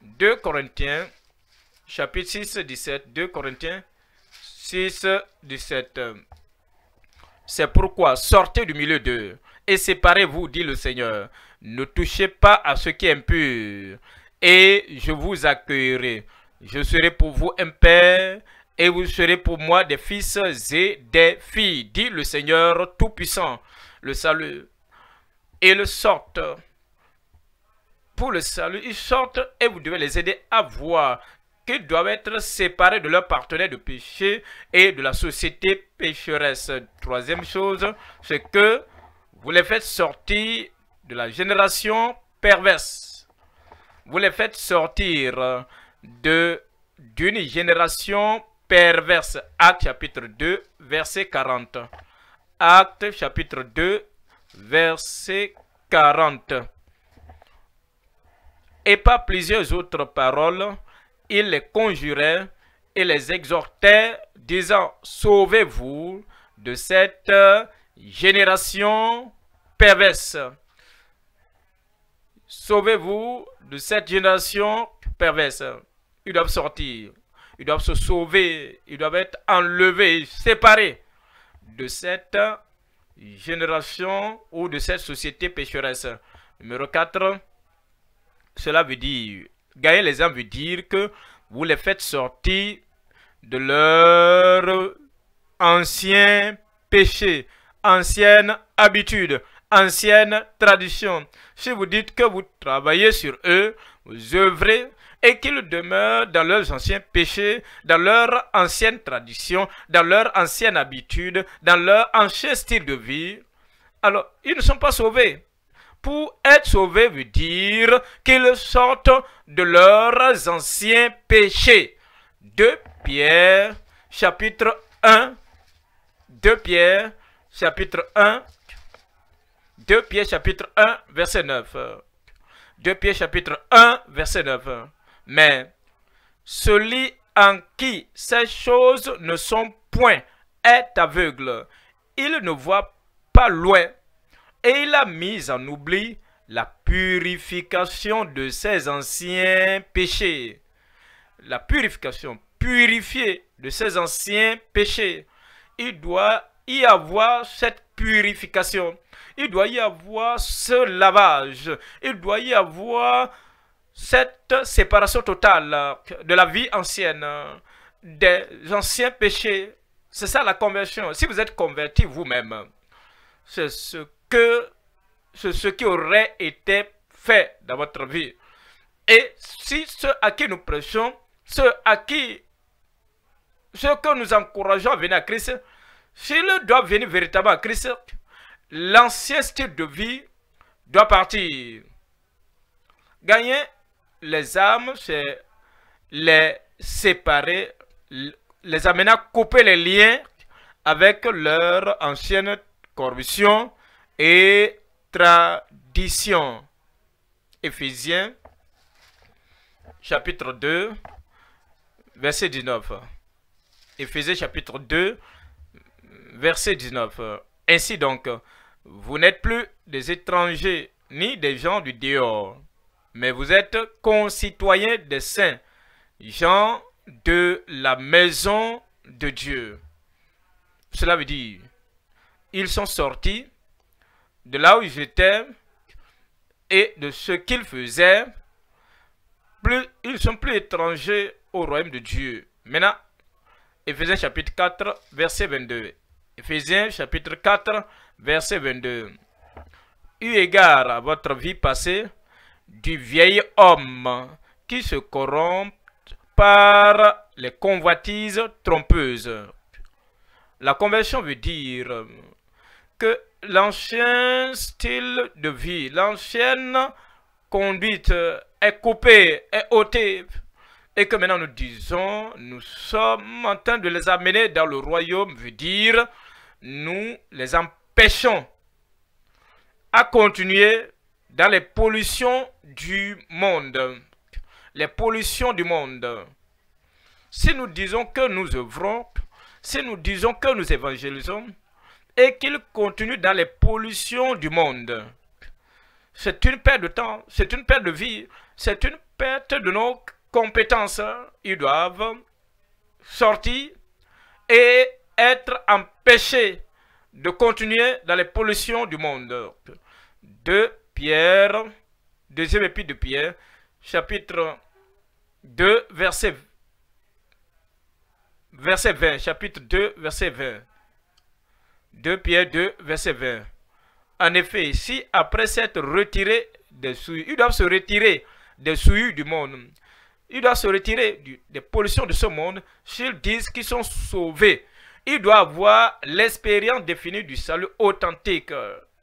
2 Corinthiens, chapitre 6, 17. 2 Corinthiens 6, 17. C'est pourquoi sortez du milieu d'eux et séparez-vous, dit le Seigneur. Ne touchez pas à ce qui est impur et je vous accueillerai. Je serai pour vous un père et vous serez pour moi des fils et des filles, dit le Seigneur Tout-Puissant. Le salut. Et le sortent. Pour le salut, ils sortent et vous devez les aider à voir qu'ils doivent être séparés de leurs partenaires de péché et de la société pécheresse. Troisième chose, c'est que vous les faites sortir de la génération perverse. Vous les faites sortir d'une génération perverse. Actes chapitre 2, verset 40. Actes chapitre 2, verset 40. Et par plusieurs autres paroles, il les conjurait et les exhortait, disant, sauvez-vous de cette génération perverse. Sauvez-vous de cette génération perverse. Ils doivent sortir, ils doivent se sauver, ils doivent être enlevés, séparés de cette génération ou de cette société pécheresse. Numéro 4, cela veut dire, gagner les âmes veut dire que vous les faites sortir de leur ancien péché, ancienne habitude, ancienne tradition. Si vous dites que vous travaillez sur eux, vous œuvrez, et qu'ils demeurent dans leurs anciens péchés, dans leur ancienne tradition, dans leur ancienne habitude, dans leur ancien style de vie, alors ils ne sont pas sauvés. Pour être sauvés veut dire qu'ils sortent de leurs anciens péchés. 2 Pierre, chapitre 1, 2 Pierre, chapitre 1, 2 Pierre, chapitre 1, verset 9. 2 Pierre, chapitre 1, verset 9. Mais celui en qui ces choses ne sont point est aveugle, il ne voit pas loin, et il a mis en oubli la purification de ses anciens péchés. La purification, purifiée de ses anciens péchés. Il doit y avoir cette purification, il doit y avoir ce lavage, il doit y avoir cette séparation totale de la vie ancienne, des anciens péchés. C'est ça la conversion. Si vous êtes converti vous-même, c'est ce qui aurait été fait dans votre vie. Et si ceux à qui nous prêchons, ceux que nous encourageons à venir à Christ, s'ils doivent venir véritablement à Christ, l'ancien style de vie doit partir. Gagner les âmes, c'est les séparer, les amener à couper les liens avec leur ancienne corruption et tradition. Éphésiens, chapitre 2, verset 19. Éphésiens, chapitre 2, verset 19. Ainsi donc, vous n'êtes plus des étrangers ni des gens du dehors, mais vous êtes concitoyens des saints, gens de la maison de Dieu. Cela veut dire, ils sont sortis de là où ils étaient et de ce qu'ils faisaient. Ils ne sont plus étrangers au royaume de Dieu. Maintenant, Éphésiens chapitre 4, verset 22. Éphésiens chapitre 4, verset 22. Eu égard à votre vie passée, du vieil homme qui se corrompt par les convoitises trompeuses. La conversion veut dire que l'ancien style de vie, l'ancienne conduite est coupée, est ôtée, et que maintenant nous disons, nous sommes en train de les amener dans le royaume, veut dire, nous les empêchons à continuer dans les pollutions du monde. Les pollutions du monde. Si nous disons que nous œuvrons, si nous disons que nous évangélisons, et qu'ils continuent dans les pollutions du monde, c'est une perte de temps, c'est une perte de vie, c'est une perte de nos compétences. Ils doivent sortir et être empêchés de continuer dans les pollutions du monde. 2e épître de Pierre, chapitre 2, verset 20, chapitre 2, verset 20. 2 Pierre 2, verset 20. En effet, si après s'être retiré des souillures, ils doivent se retirer des souillures du monde, ils doivent se retirer des pollutions de ce monde, s'ils disent qu'ils sont sauvés, ils doivent avoir l'expérience définie du salut authentique.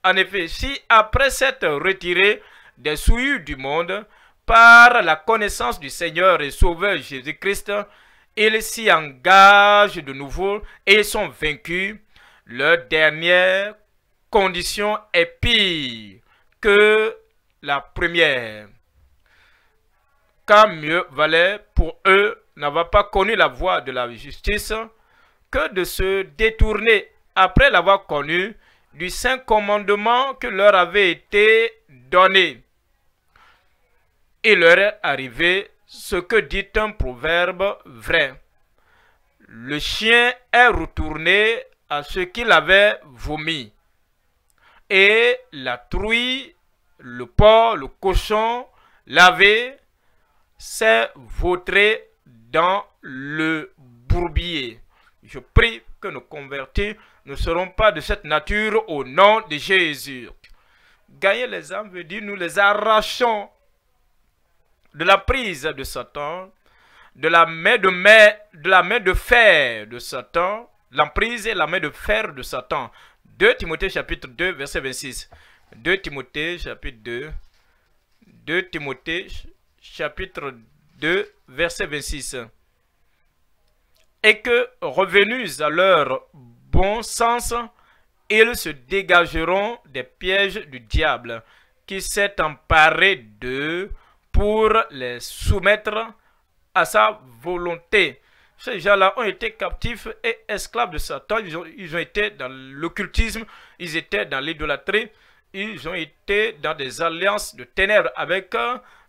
En effet, si après s'être retiré des souillures du monde, par la connaissance du Seigneur et Sauveur Jésus-Christ, ils s'y engagent de nouveau et sont vaincus, leur dernière condition est pire que la première. Car mieux valait pour eux n'avoir pas connu la voie de la justice que de se détourner après l'avoir connue du saint commandement que leur avait été donné. Il leur est arrivé ce que dit un proverbe vrai. Le chien est retourné à ce qu'il avait vomi. Et la truie, le porc, le cochon lavé s'est vautré dans le bourbier. Je prie que nos convertis ne seront pas de cette nature au nom de Jésus. Gagner les âmes veut dire nous les arrachons de la prise de Satan, de la main de fer de Satan, l'emprise et la main de fer de Satan. 2 Timothée chapitre 2 verset 26. 2 Timothée chapitre 2 verset 26. Et que revenus à leur bon sens, ils se dégageront des pièges du diable qui s'est emparé d'eux pour les soumettre à sa volonté. Ces gens-là ont été captifs et esclaves de Satan. Ils ont été dans l'occultisme, ils étaient dans l'idolâtrie, ils ont été dans des alliances de ténèbres avec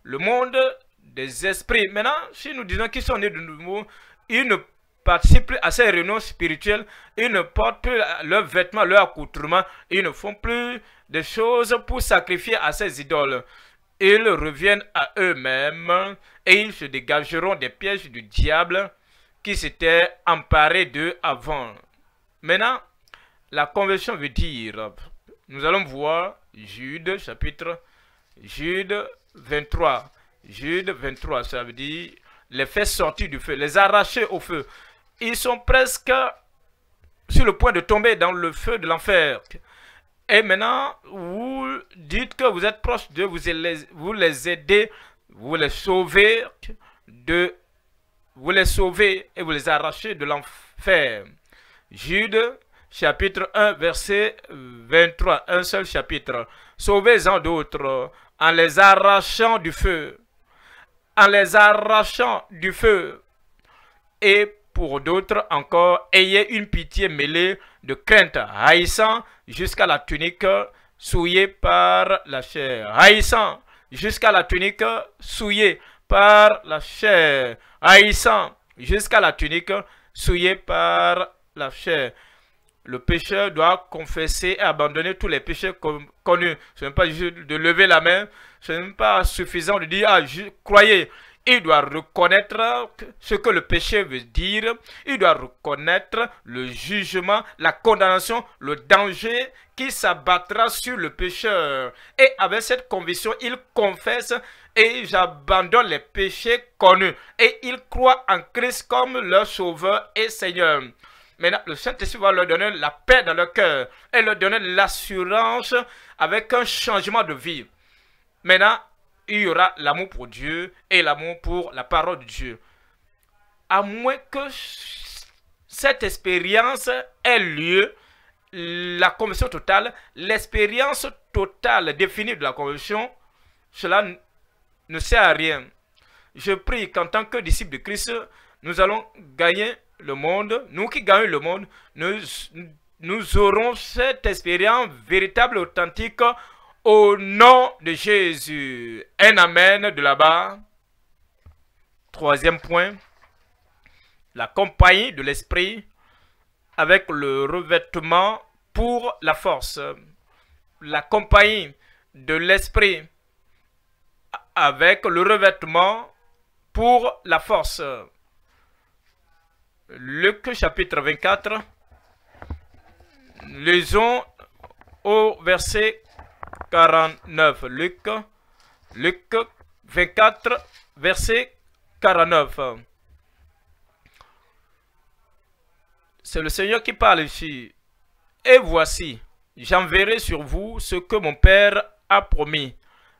le monde des esprits. Maintenant, si nous disons qu'ils sont nés de nouveau, ils ne participent plus à ces réunions spirituelles, ils ne portent plus leurs vêtements, leurs accoutrements, ils ne font plus de choses pour sacrifier à ces idoles. Ils reviennent à eux-mêmes et ils se dégageront des pièges du diable qui s'était emparé d'eux avant. Maintenant, la conversion veut dire, nous allons voir Jude 23. Jude 23, ça veut dire les faire sortir du feu, les arracher au feu. Ils sont presque sur le point de tomber dans le feu de l'enfer. Et maintenant, vous dites que vous êtes proche d'eux, vous les aidez, vous les sauvez de, vous les sauvez et vous les arrachez de l'enfer. Jude, chapitre 1, verset 23, un seul chapitre. Sauvez-en d'autres en les arrachant du feu, en les arrachant du feu. Et pour d'autres encore, ayez une pitié mêlée de crainte, haïssant jusqu'à la tunique souillée par la chair. Haïssant jusqu'à la tunique souillée par la chair. Haïssant jusqu'à la tunique souillée par la chair. Le pécheur doit confesser et abandonner tous les péchés connus. Ce n'est pas juste de lever la main, ce n'est pas suffisant de dire « Ah, croyez ». Il doit reconnaître ce que le péché veut dire. Il doit reconnaître le jugement, la condamnation, le danger qui s'abattra sur le pécheur. Et avec cette conviction, il confesse et j'abandonne les péchés connus. Et il croit en Christ comme leur sauveur et Seigneur. Maintenant, le Saint-Esprit va leur donner la paix dans leur cœur et leur donner l'assurance avec un changement de vie. Maintenant, il y aura l'amour pour Dieu et l'amour pour la parole de Dieu. À moins que cette expérience ait lieu, la conversion totale, l'expérience totale définie de la conversion, cela ne sert à rien. Je prie qu'en tant que disciples de Christ, nous allons gagner le monde. Nous qui gagnons le monde, nous aurons cette expérience véritable, authentique, au nom de Jésus. Un amen de là-bas. Troisième point. La compagnie de l'esprit avec le revêtement pour la force. La compagnie de l'esprit avec le revêtement pour la force. Luc chapitre 24. Lisons au verset 49. Luc 24, verset 49. C'est le Seigneur qui parle ici. Et voici, j'enverrai sur vous ce que mon Père a promis.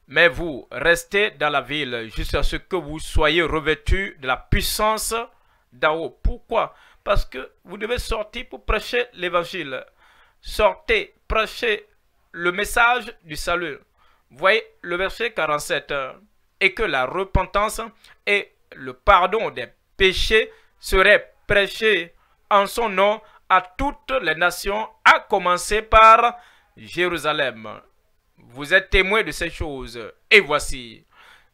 Mais vous, restez dans la ville jusqu'à ce que vous soyez revêtus de la puissance d'en haut. Pourquoi? Parce que vous devez sortir pour prêcher l'évangile. Sortez, prêchez le message du salut. Voyez le verset 47. Et que la repentance et le pardon des péchés seraient prêchés en son nom à toutes les nations, à commencer par Jérusalem. Vous êtes témoins de ces choses. Et voici,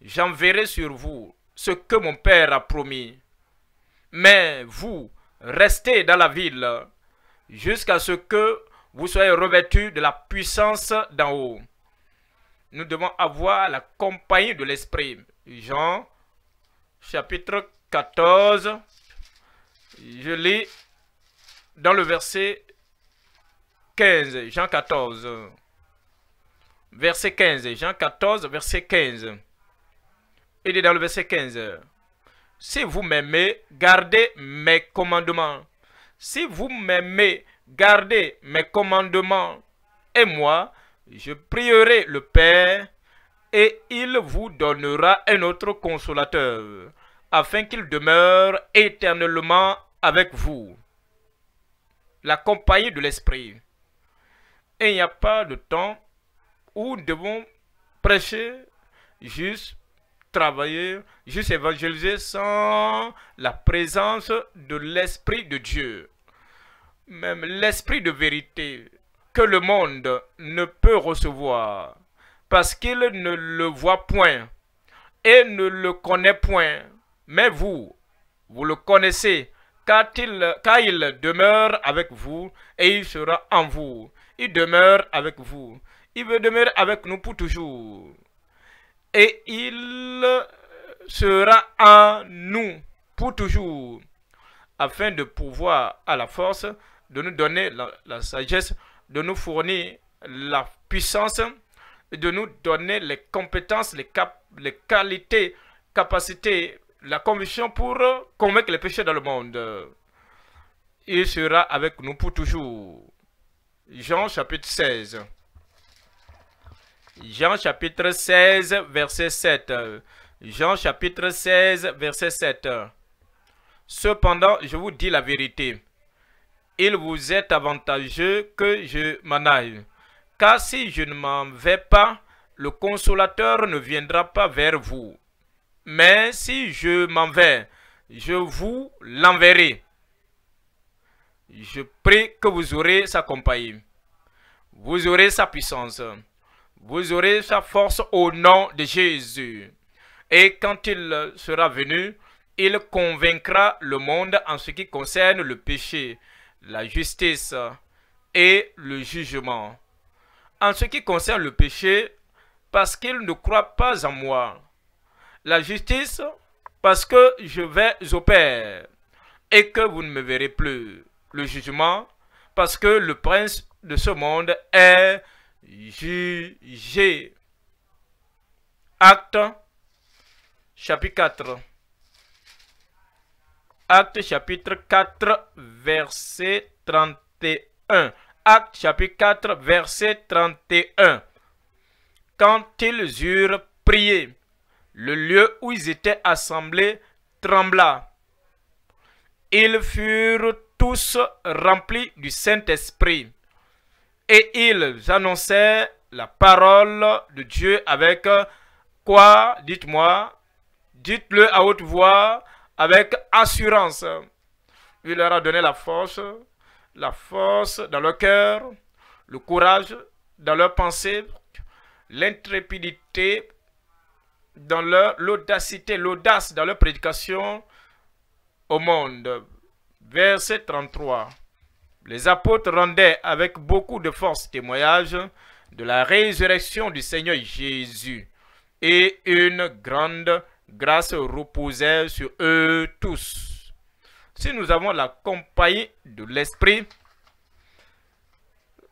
j'enverrai sur vous ce que mon Père a promis. Mais vous, restez dans la ville jusqu'à ce que vous soyez revêtus de la puissance d'en haut. Nous devons avoir la compagnie de l'Esprit. Jean, chapitre 14, je lis dans le verset 15, Jean 14. Verset 15, Jean 14, verset 15. Il est dans le verset 15. Si vous m'aimez, gardez mes commandements. Si vous m'aimez, gardez mes commandements. Et moi, je prierai le Père, et il vous donnera un autre consolateur, afin qu'il demeure éternellement avec vous. La compagnie de l'Esprit. Et il n'y a pas de temps où nous devons prêcher, juste travailler, juste évangéliser sans la présence de l'Esprit de Dieu. Même l'Esprit de vérité que le monde ne peut recevoir parce qu'il ne le voit point et ne le connaît point. Mais vous, vous le connaissez car il demeure avec vous et il sera en vous. Il demeure avec vous. Il veut demeurer avec nous pour toujours. Et il sera en nous pour toujours. Afin de pouvoir, à la force, de nous donner la sagesse, de nous fournir la puissance, de nous donner les compétences, les qualités, capacités, la conviction pour convaincre les péchés dans le monde. Il sera avec nous pour toujours. Jean chapitre 16. Jean chapitre 16, verset 7. Jean chapitre 16, verset 7. Cependant, je vous dis la vérité. Il vous est avantageux que je m'en aille. Car si je ne m'en vais pas, le consolateur ne viendra pas vers vous. Mais si je m'en vais, je vous l'enverrai. Je prie que vous aurez sa compagnie. Vous aurez sa puissance. Vous aurez sa force au nom de Jésus. Et quand il sera venu, il convaincra le monde en ce qui concerne le péché, la justice et le jugement. En ce qui concerne le péché, parce qu'il ne croit pas en moi. La justice, parce que je vais au Père et que vous ne me verrez plus. Le jugement, parce que le prince de ce monde est jugé. Actes chapitre 4. Actes chapitre 4, verset 31. Actes chapitre 4, verset 31. Quand ils eurent prié, le lieu où ils étaient assemblés trembla. Ils furent tous remplis du Saint-Esprit et ils annonçaient la parole de Dieu avec quoi? Dites-moi, dites-le à haute voix avec assurance. Il leur a donné la force dans leur cœur, le courage dans leurs pensées, l'intrépidité dans leur, l'audacité, l'audace dans leur prédication au monde. Verset 33. Les apôtres rendaient avec beaucoup de force témoignage de la résurrection du Seigneur Jésus, et une grande grâce reposait sur eux tous. Si nous avons la compagnie de l'Esprit,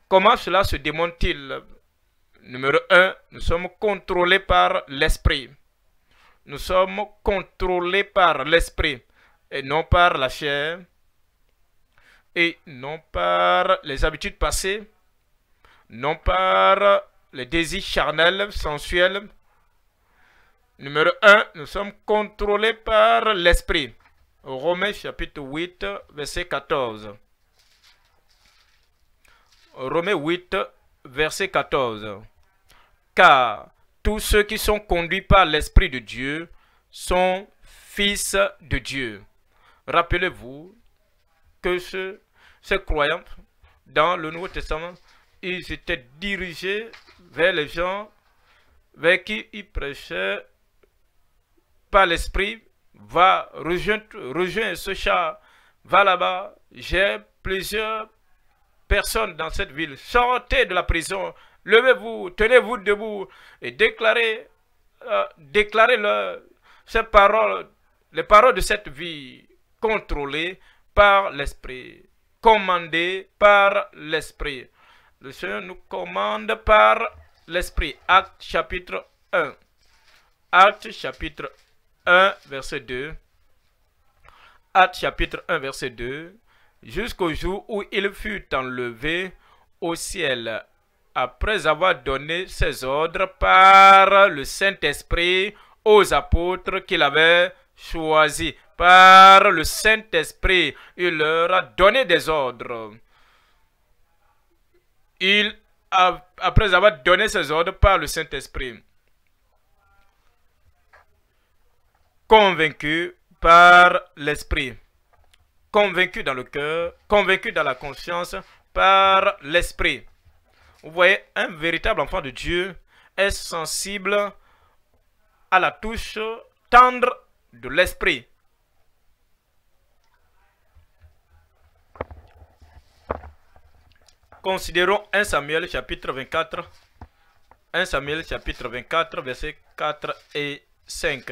comment cela se démontre-t-il? Numéro 1, nous sommes contrôlés par l'Esprit. Nous sommes contrôlés par l'Esprit et non par la chair et non par les habitudes passées, non par les désirs charnels, sensuels. Numéro 1, nous sommes contrôlés par l'Esprit. Romains chapitre 8, verset 14. Romains 8, verset 14. Car tous ceux qui sont conduits par l'Esprit de Dieu sont fils de Dieu. Rappelez-vous que ces croyants, dans le Nouveau Testament, ils étaient dirigés vers les gens vers qui ils prêchaient par l'Esprit. Va, rejoindre ce char, va là-bas, j'ai plusieurs personnes dans cette ville. Sortez de la prison, levez-vous, tenez-vous debout et déclarez, ces paroles, les paroles de cette vie, contrôlées par l'Esprit, commandées par l'Esprit. Le Seigneur nous commande par l'Esprit. Actes chapitre 1. Actes chapitre 1, verset 2. Actes chapitre 1, verset 2. Jusqu'au jour où il fut enlevé au ciel, après avoir donné ses ordres par le Saint-Esprit aux apôtres qu'il avait choisis. Par le Saint-Esprit, il leur a donné des ordres. Après avoir donné ses ordres par le Saint-Esprit, convaincu par l'Esprit, convaincu dans le cœur, convaincu dans la conscience par l'Esprit. Vous voyez, un véritable enfant de Dieu est sensible à la touche tendre de l'Esprit. Considérons 1 Samuel chapitre 24, 1 Samuel chapitre 24, versets 4 et 5.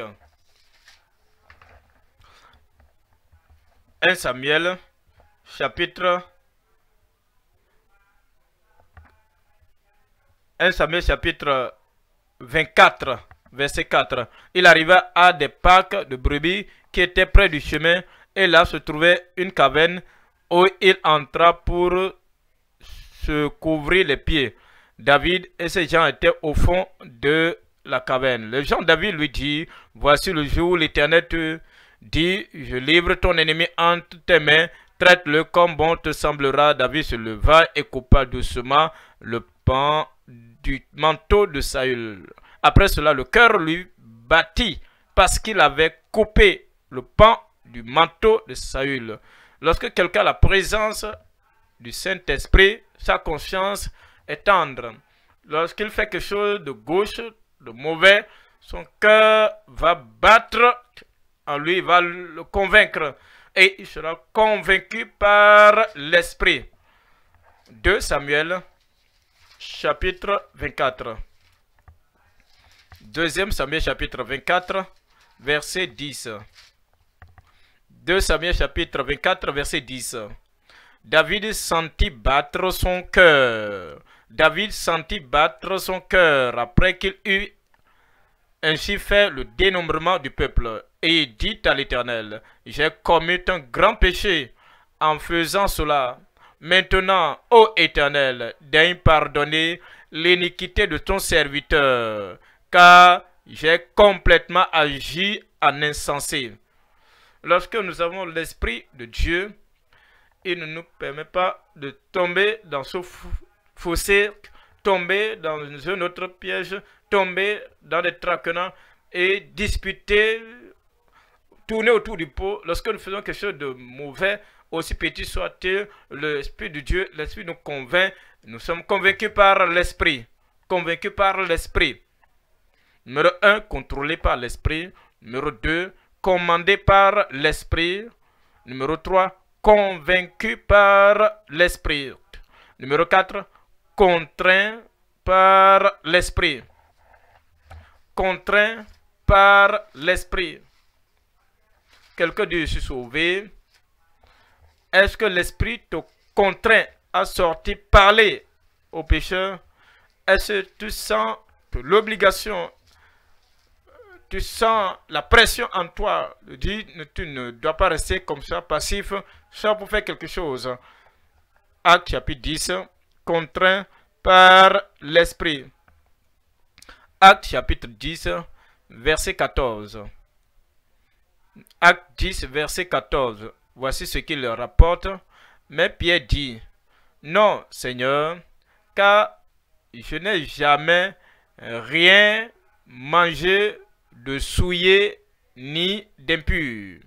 1 Samuel chapitre 24, verset 4. Il arriva à des pâques de brebis qui étaient près du chemin, et là se trouvait une caverne où il entra pour se couvrir les pieds. David et ses gens étaient au fond de la caverne. Les gens de David lui dit, voici le jour où l'Éternel te dit, je livre ton ennemi entre tes mains, traite-le comme bon te semblera. David se leva et coupa doucement le pan du manteau de Saül. Après cela, le cœur lui battit parce qu'il avait coupé le pan du manteau de Saül. Lorsque quelqu'un a la présence du Saint-Esprit, sa conscience est tendre. Lorsqu'il fait quelque chose de gauche, de mauvais, son cœur va battre en lui, va le convaincre et il sera convaincu par l'Esprit. 2 Samuel chapitre 24. 2 Samuel chapitre 24, verset 10. 2 Samuel chapitre 24, verset 10. David sentit battre son cœur. David sentit battre son cœur après qu'il eut Ainsi fait le dénombrement du peuple, et il dit à l'Éternel, « J'ai commis un grand péché en faisant cela. Maintenant, ô Éternel, daigne pardonner l'iniquité de ton serviteur, car j'ai complètement agi en insensé. » Lorsque nous avons l'Esprit de Dieu, il ne nous permet pas de tomber dans ce fossé, tomber dans un autre piège, tomber dans des traquenants et disputer, tourner autour du pot. Lorsque nous faisons quelque chose de mauvais, aussi petit soit-il, l'Esprit de Dieu, l'Esprit nous convainc. Nous sommes convaincus par l'Esprit. Convaincus par l'Esprit. Numéro 1, contrôlé par l'Esprit. Numéro 2, commandé par l'Esprit. Numéro 3, convaincu par l'Esprit. Numéro 4, contraint par l'Esprit. Contraint par l'Esprit. Quelqu'un dit, je suis sauvé. Est-ce que l'Esprit te contraint à sortir parler aux pécheurs? Est-ce que tu sens l'obligation, tu sens la pression en toi? Tu ne dois pas rester comme ça, passif, soit pour faire quelque chose. Acte chapitre 10, contraint par l'Esprit. Acte chapitre 10, verset 14. Acte 10, verset 14. Voici ce qu'il leur rapporte. Mais Pierre dit, « Non, Seigneur, car je n'ai jamais rien mangé de souillé ni d'impur.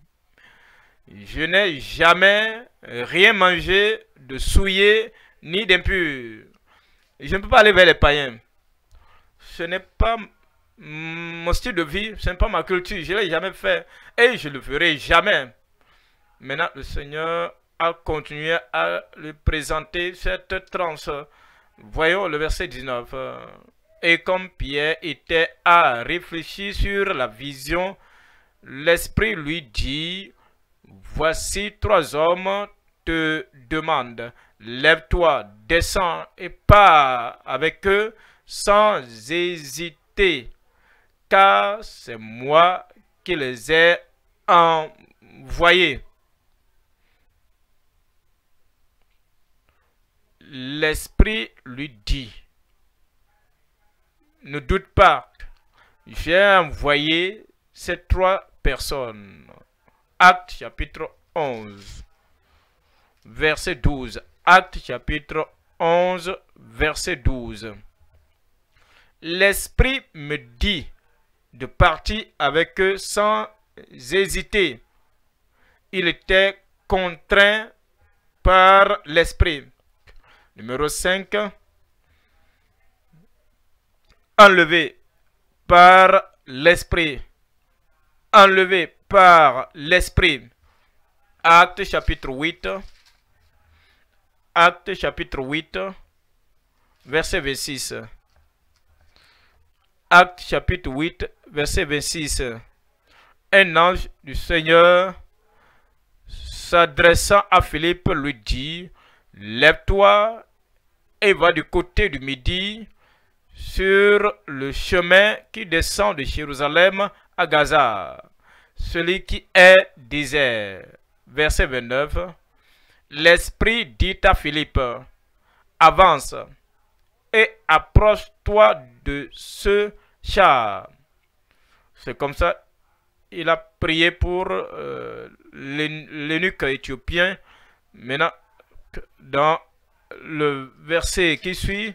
Je n'ai jamais rien mangé de souillé ni d'impur. » Je ne peux pas aller vers les païens. Ce n'est pas mon style de vie, ce n'est pas ma culture. Je ne l'ai jamais fait et je ne le ferai jamais. Maintenant, le Seigneur a continué à lui présenter cette transe. Voyons le verset 19. Et comme Pierre était à réfléchir sur la vision, l'Esprit lui dit, voici 3 hommes te demandent, lève-toi, descends et pars avec eux sans hésiter, car c'est moi qui les ai envoyés. L'Esprit lui dit, ne doute pas, j'ai envoyé ces 3 personnes. Acte chapitre 11, verset 12. Acte chapitre 11, verset 12. L'Esprit me dit de partir avec eux sans hésiter. Il était contraint par l'Esprit. Numéro 5. Enlevé par l'Esprit. Enlevé par l'Esprit. Acte chapitre 8. Acte chapitre 8, verset 26. Acte chapitre 8, verset 26. Un ange du Seigneur s'adressant à Philippe lui dit, « Lève-toi et va du côté du midi sur le chemin qui descend de Jérusalem à Gaza, celui qui est désert. » Verset 29. L'Esprit dit à Philippe, « Avance et approche-toi de ce char. » C'est comme ça, il a prié pour l'énuque éthiopien. Maintenant, dans le verset qui suit,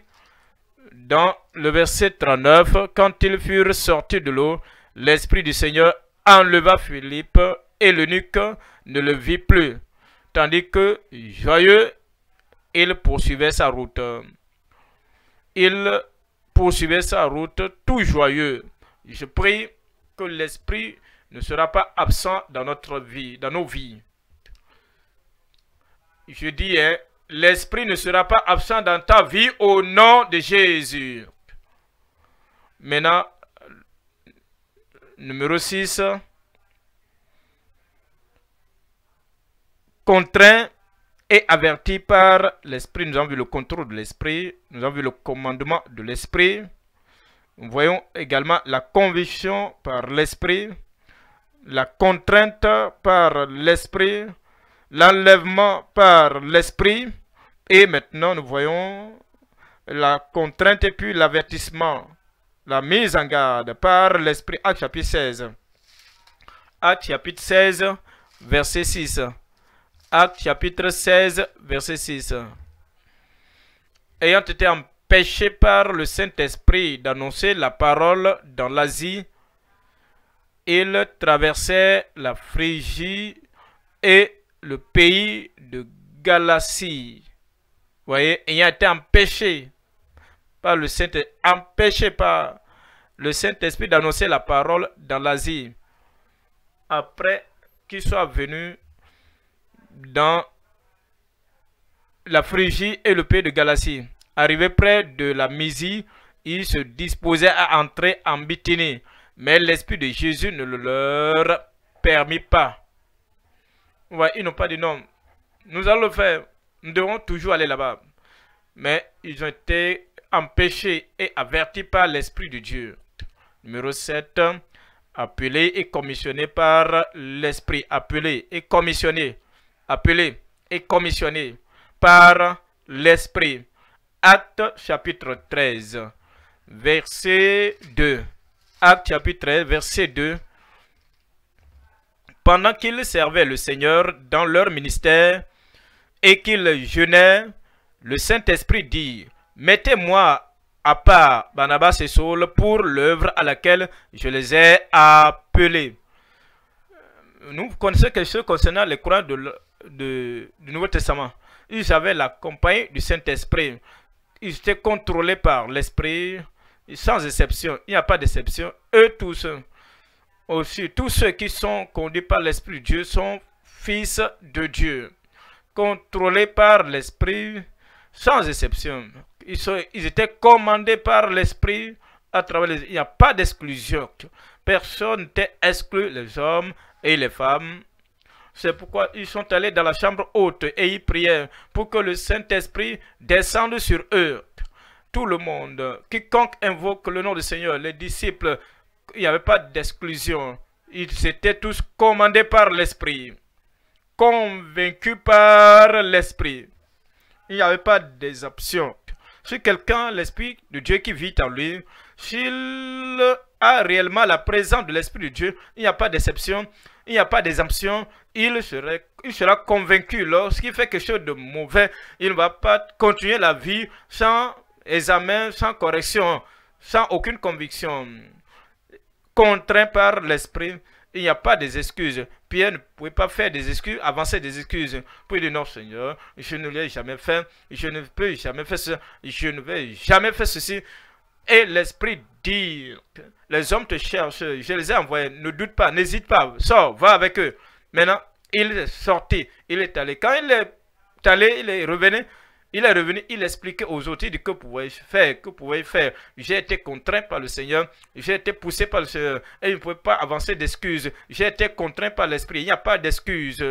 dans le verset 39, « Quand ils furent sortis de l'eau, l'Esprit du Seigneur enleva Philippe et l'eunuque ne le vit plus. » Tandis que, joyeux, il poursuivait sa route. Il poursuivait sa route tout joyeux. Je prie que l'Esprit ne sera pas absent dans notre vie, dans nos vies. Je dis, hein, l'Esprit ne sera pas absent dans ta vie au nom de Jésus. Maintenant, numéro 6. Contraint et averti par l'Esprit. Nous avons vu le contrôle de l'Esprit. Nous avons vu le commandement de l'Esprit. Nous voyons également la conviction par l'esprit, la contrainte par l'esprit, l'enlèvement par l'esprit. Et maintenant, nous voyons la contrainte et puis l'avertissement, la mise en garde par l'esprit. Actes chapitre 16. Actes chapitre 16, verset 6. Actes chapitre 16, verset 6. Ayant été empêchés par le Saint-Esprit d'annoncer la parole dans l'Asie, ils traversaient la Phrygie et le pays de Galatie. Vous voyez, ayant été empêchés par le Saint-Esprit d'annoncer la parole dans l'Asie, après qu'ils soient venus dans la Phrygie et le pays de Galatie. Arrivés près de la Mysie, ils se disposaient à entrer en Bithynie, mais l'Esprit de Jésus ne le leur permit pas. Ouais, ils n'ont pas dit non, nous allons le faire, nous devons toujours aller là-bas. Mais ils ont été empêchés et avertis par l'Esprit de Dieu. Numéro 7, appelé et commissionné par l'Esprit. Appelé et commissionné. Appelé et commissionné par l'Esprit. Actes chapitre 13, verset 2. Actes chapitre 13, verset 2. Pendant qu'ils servaient le Seigneur dans leur ministère et qu'ils jeûnaient, le Saint-Esprit dit, « Mettez-moi à part Barnabas et Saul pour l'œuvre à laquelle je les ai appelés. » Nous connaissons quelque chose concernant les croyants du Nouveau Testament. Ils avaient la compagnie du Saint-Esprit. Ils étaient contrôlés par l'Esprit, sans exception. Il n'y a pas d'exception. Eux tous, aussi, tous ceux qui sont conduits par l'Esprit de Dieu sont fils de Dieu. Contrôlés par l'Esprit, sans exception. Ils étaient commandés par l'Esprit à travers les... Il n'y a pas d'exclusion. Personne n'était exclu, les hommes et les femmes. C'est pourquoi ils sont allés dans la chambre haute et ils prièrent pour que le Saint-Esprit descende sur eux. Tout le monde, quiconque invoque le nom du Seigneur, les disciples, il n'y avait pas d'exclusion. Ils étaient tous commandés par l'Esprit, convaincus par l'Esprit. Il n'y avait pas d'exception. Si quelqu'un, l'Esprit de Dieu qui vit en lui, s'il a réellement la présence de l'Esprit de Dieu, il n'y a pas d'exception, il n'y a pas d'exemption, il sera convaincu. Lorsqu'il fait quelque chose de mauvais, il ne va pas continuer la vie sans examen, sans correction, sans aucune conviction. Contraint par l'Esprit, il n'y a pas des excuses. Pierre ne pouvait pas faire des excuses, avancer des excuses. Puis il dit non Seigneur, je ne l'ai jamais fait, je ne peux jamais faire ça, je ne vais jamais faire ceci. Et l'Esprit dit, les hommes te cherchent, je les ai envoyés, ne doute pas, n'hésite pas, sors, va avec eux. Maintenant, il est sorti, il est allé. Quand il est allé, il est revenu, il expliquait aux autres, il dit que pouvais-je faire, que pouvais-je faire. J'ai été contraint par le Seigneur, j'ai été poussé par le Seigneur, et il ne pouvait pas avancer d'excuses. J'ai été contraint par l'Esprit, il n'y a pas d'excuses.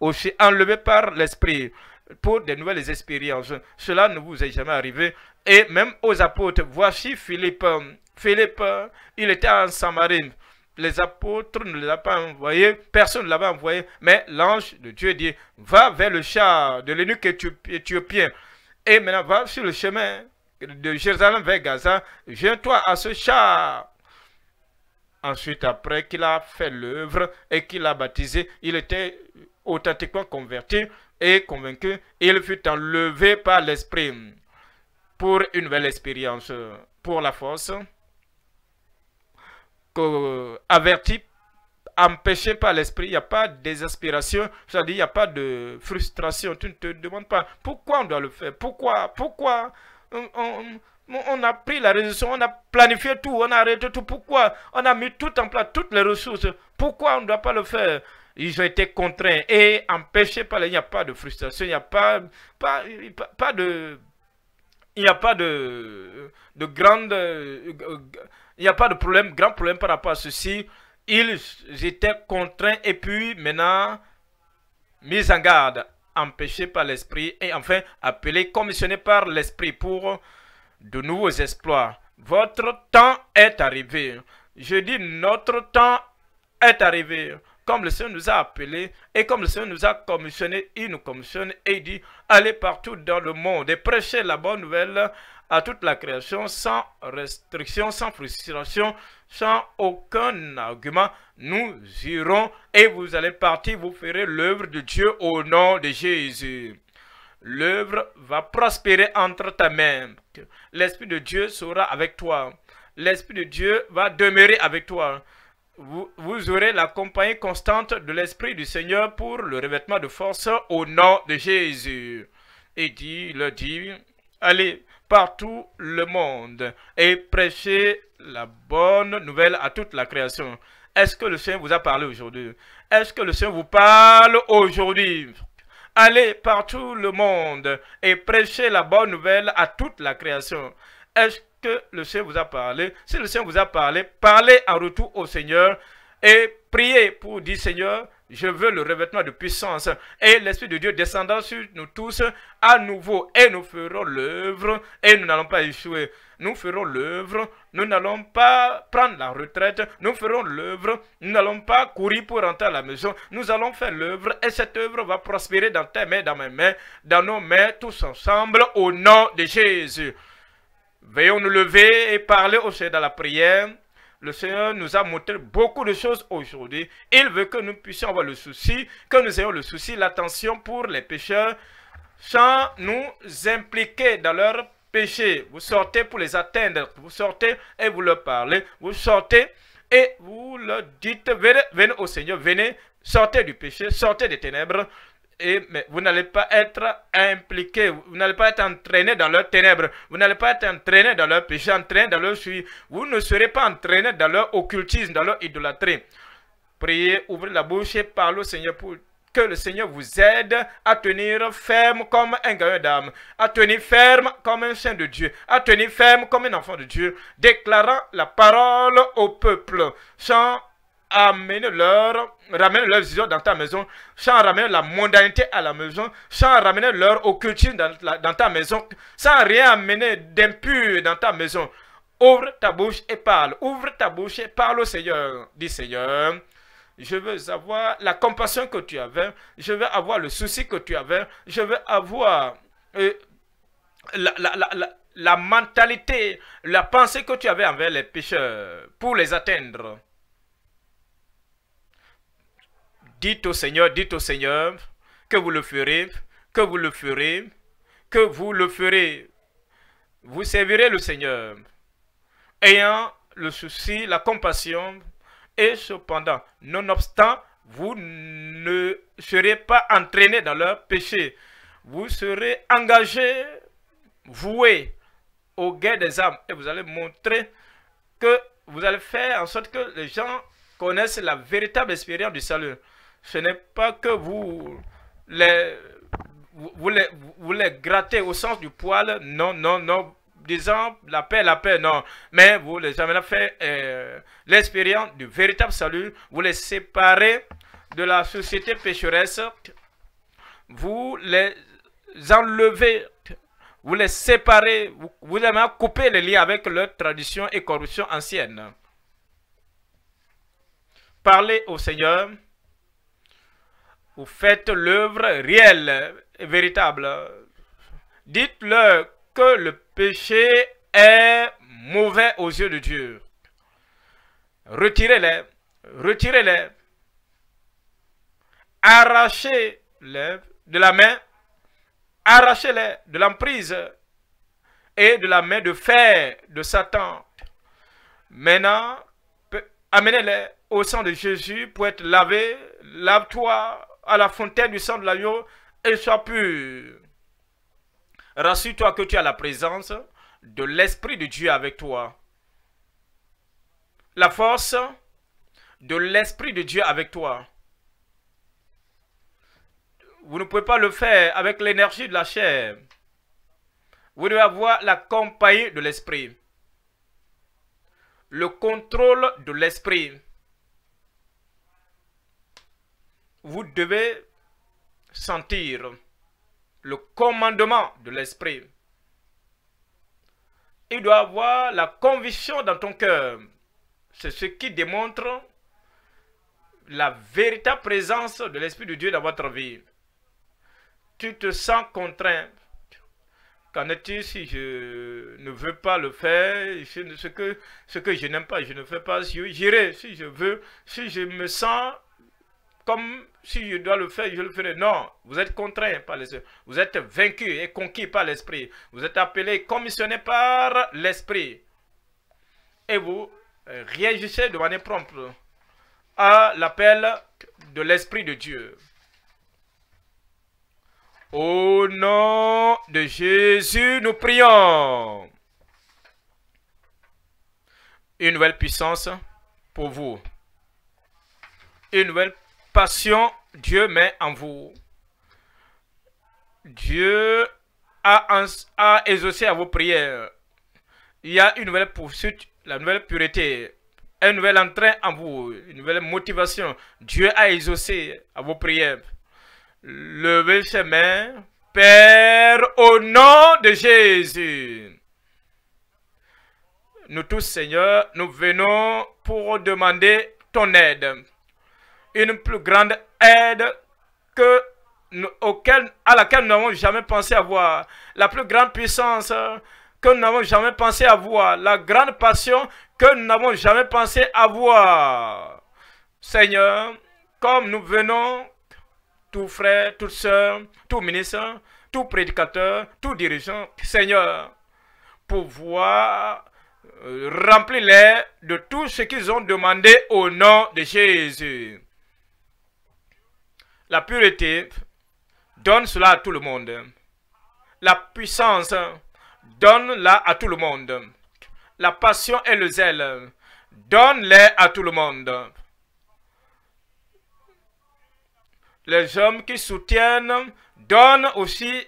Aussi enlevé par l'Esprit pour de nouvelles expériences. Cela ne vous est jamais arrivé. Et même aux apôtres, voici Philippe. Philippe, il était en Samarie. Les apôtres ne l'ont pas envoyé, personne ne l'avait envoyé. Mais l'ange de Dieu dit, va vers le char de l'eunuque éthiopien. Et maintenant, va sur le chemin de Jérusalem vers Gaza. Viens-toi à ce char. Ensuite, après qu'il a fait l'œuvre et qu'il a baptisé, il était authentiquement converti et convaincu. Il fut enlevé par l'Esprit pour une nouvelle expérience, pour la force, averti, empêché par l'Esprit. Il n'y a pas de désespération, c'est-à-dire il n'y a pas de frustration. Tu ne te demandes pas pourquoi on doit le faire, pourquoi on a pris la résolution, on a planifié tout, on a arrêté tout, pourquoi on a mis tout en place, toutes les ressources, pourquoi on ne doit pas le faire. Ils ont été contraints et empêchés par les... Il n'y a pas de frustration, il n'y a pas de... Il n'y a pas de grande... Il n'y a pas de problème, grand problème par rapport à ceci. Ils étaient contraints et puis maintenant, mis en garde, empêchés par l'Esprit et enfin appelés, commissionnés par l'Esprit pour de nouveaux exploits. Votre temps est arrivé. Je dis notre temps est arrivé. Comme le Seigneur nous a appelés et comme le Seigneur nous a commissionnés, il nous commissionne et il dit allez partout dans le monde et prêchez la bonne nouvelle à toute la création sans restriction, sans frustration, sans aucun argument. Nous irons et vous allez partir, vous ferez l'œuvre de Dieu au nom de Jésus. L'œuvre va prospérer entre ta main. L'Esprit de Dieu sera avec toi. L'Esprit de Dieu va demeurer avec toi. Vous aurez la compagnie constante de l'Esprit du Seigneur pour le revêtement de force au nom de Jésus. Et il dit, allez partout le monde et prêchez la bonne nouvelle à toute la création. Est-ce que le Seigneur vous a parlé aujourd'hui? Est-ce que le Seigneur vous parle aujourd'hui? Allez partout le monde et prêchez la bonne nouvelle à toute la création. Est-ce que le Seigneur vous a parlé? Si le Seigneur vous a parlé, parlez en retour au Seigneur et priez pour dire Seigneur, je veux le revêtement de puissance et l'Esprit de Dieu descendant sur nous tous à nouveau et nous ferons l'œuvre et nous n'allons pas échouer. Nous ferons l'œuvre, nous n'allons pas prendre la retraite, nous ferons l'œuvre, nous n'allons pas courir pour rentrer à la maison, nous allons faire l'œuvre et cette œuvre va prospérer dans tes mains, dans mes mains, dans nos mains, tous ensemble au nom de Jésus. Veillons nous lever et parler au Seigneur dans la prière. Le Seigneur nous a montré beaucoup de choses aujourd'hui. Il veut que nous puissions avoir le souci, que nous ayons le souci, l'attention pour les pécheurs, sans nous impliquer dans leur péché. Vous sortez pour les atteindre, vous sortez et vous leur parlez, vous sortez et vous leur dites, venez au Seigneur, venez, sortez du péché, sortez des ténèbres. Mais vous n'allez pas être impliqué, vous n'allez pas être entraîné dans leurs ténèbres, vous n'allez pas être entraîné dans leur péché, entraîné dans leur suie, vous ne serez pas entraîné dans leur occultisme, dans leur idolâtrie. Priez, ouvrez la bouche et parlez au Seigneur pour que le Seigneur vous aide à tenir ferme comme un gagnant d'âme, à tenir ferme comme un saint de Dieu, à tenir ferme comme un enfant de Dieu, déclarant la parole au peuple sans ramener leurs idoles dans ta maison, sans ramener la mondanité à la maison, sans ramener leur occultisme dans ta maison, sans rien amener d'impur dans ta maison. Ouvre ta bouche et parle. Ouvre ta bouche et parle au Seigneur. Dis Seigneur, je veux avoir la compassion que tu avais, je veux avoir le souci que tu avais, je veux avoir la mentalité, la pensée que tu avais envers les pécheurs pour les atteindre. Dites au Seigneur que vous le ferez, que vous le ferez, que vous le ferez. Vous servirez le Seigneur, ayant le souci, la compassion, et cependant, nonobstant, vous ne serez pas entraînés dans leur péché. Vous serez engagés, voués au gain des âmes, et vous allez montrer que vous allez faire en sorte que les gens connaissent la véritable expérience du salut. Ce n'est pas que vous les grattez au sens du poil, non, disant la paix, non. Mais vous les amenez à faire l'expérience du véritable salut, vous les séparez de la société pécheresse, vous les enlevez, vous les séparez, vous les amenez à couper les liens avec leurs traditions et corruptions anciennes. Parlez au Seigneur. Vous faites l'œuvre réelle et véritable. Dites-leur que le péché est mauvais aux yeux de Dieu. Retirez-les. Retirez-les. Arrachez-les de la main. Arrachez-les de l'emprise et de la main de fer de Satan. Maintenant, amenez-les au sang de Jésus pour être lavés. Lave-toi à la fontaine du sang de l'agneau et sois pur. Rassure-toi que tu as la présence de l'Esprit de Dieu avec toi. La force de l'Esprit de Dieu avec toi. Vous ne pouvez pas le faire avec l'énergie de la chair. Vous devez avoir la compagnie de l'Esprit. Le contrôle de l'Esprit. Vous devez sentir le commandement de l'Esprit. il doit avoir la conviction dans ton cœur. C'est ce qui démontre la véritable présence de l'Esprit de Dieu dans votre vie. Tu te sens contraint. Qu'en est-il si je ne veux pas le faire, ce que je n'aime pas, je ne fais pas, j'irai si je veux, si je me sens comme si je dois le faire, je le ferai. Non, vous êtes contraint par l'esprit, vous êtes vaincu et conquis par l'esprit, vous êtes appelé, commissionné par l'esprit. Et vous réagissez de manière prompte à l'appel de l'Esprit de Dieu. Au nom de Jésus, nous prions. Une nouvelle puissance pour vous. Une nouvelle passion, Dieu met en vous. Dieu a exaucé à vos prières. Il y a une nouvelle poursuite, la nouvelle pureté, un nouvel entrain en vous, une nouvelle motivation. Dieu a exaucé à vos prières. Levez ses mains, Père, au nom de Jésus. Nous tous, Seigneur, nous venons pour demander ton aide. Une plus grande aide à laquelle nous n'avons jamais pensé avoir. La plus grande puissance que nous n'avons jamais pensé avoir. La grande passion que nous n'avons jamais pensé avoir. Seigneur, comme nous venons... tout frère, toute soeur, tout ministre, tout prédicateur, tout dirigeant, Seigneur, pouvoir remplir-les de tout ce qu'ils ont demandé au nom de Jésus. La pureté donne cela à tout le monde. La puissance donne-la à tout le monde. La passion et le zèle donne-les à tout le monde. Les hommes qui soutiennent donnent aussi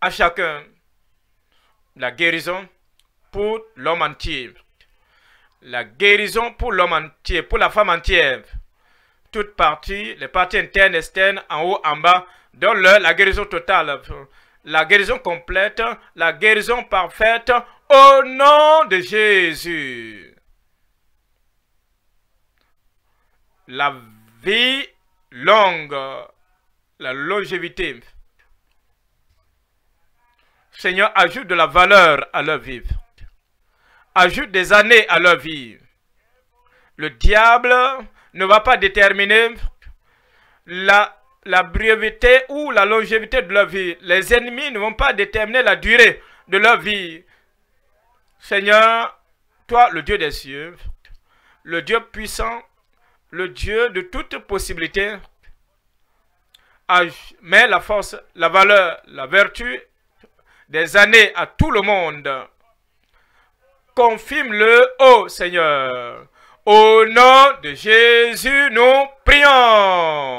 à chacun la guérison pour l'homme entier. La guérison pour l'homme entier, pour la femme entière. Toutes parties, les parties internes, externes, en haut, en bas, donne-leur la guérison totale. La guérison complète, la guérison parfaite, au nom de Jésus. La vie longue, la longévité. Seigneur, ajoute de la valeur à leur vie. Ajoute des années à leur vie. Le diable ne va pas déterminer la brièveté ou la longévité de leur vie. Les ennemis ne vont pas déterminer la durée de leur vie. Seigneur, toi, le Dieu des cieux, le Dieu puissant, le Dieu de toute possibilité, met la force, la valeur, la vertu des années à tout le monde. Confirme-le, ô Seigneur. Au nom de Jésus, nous prions.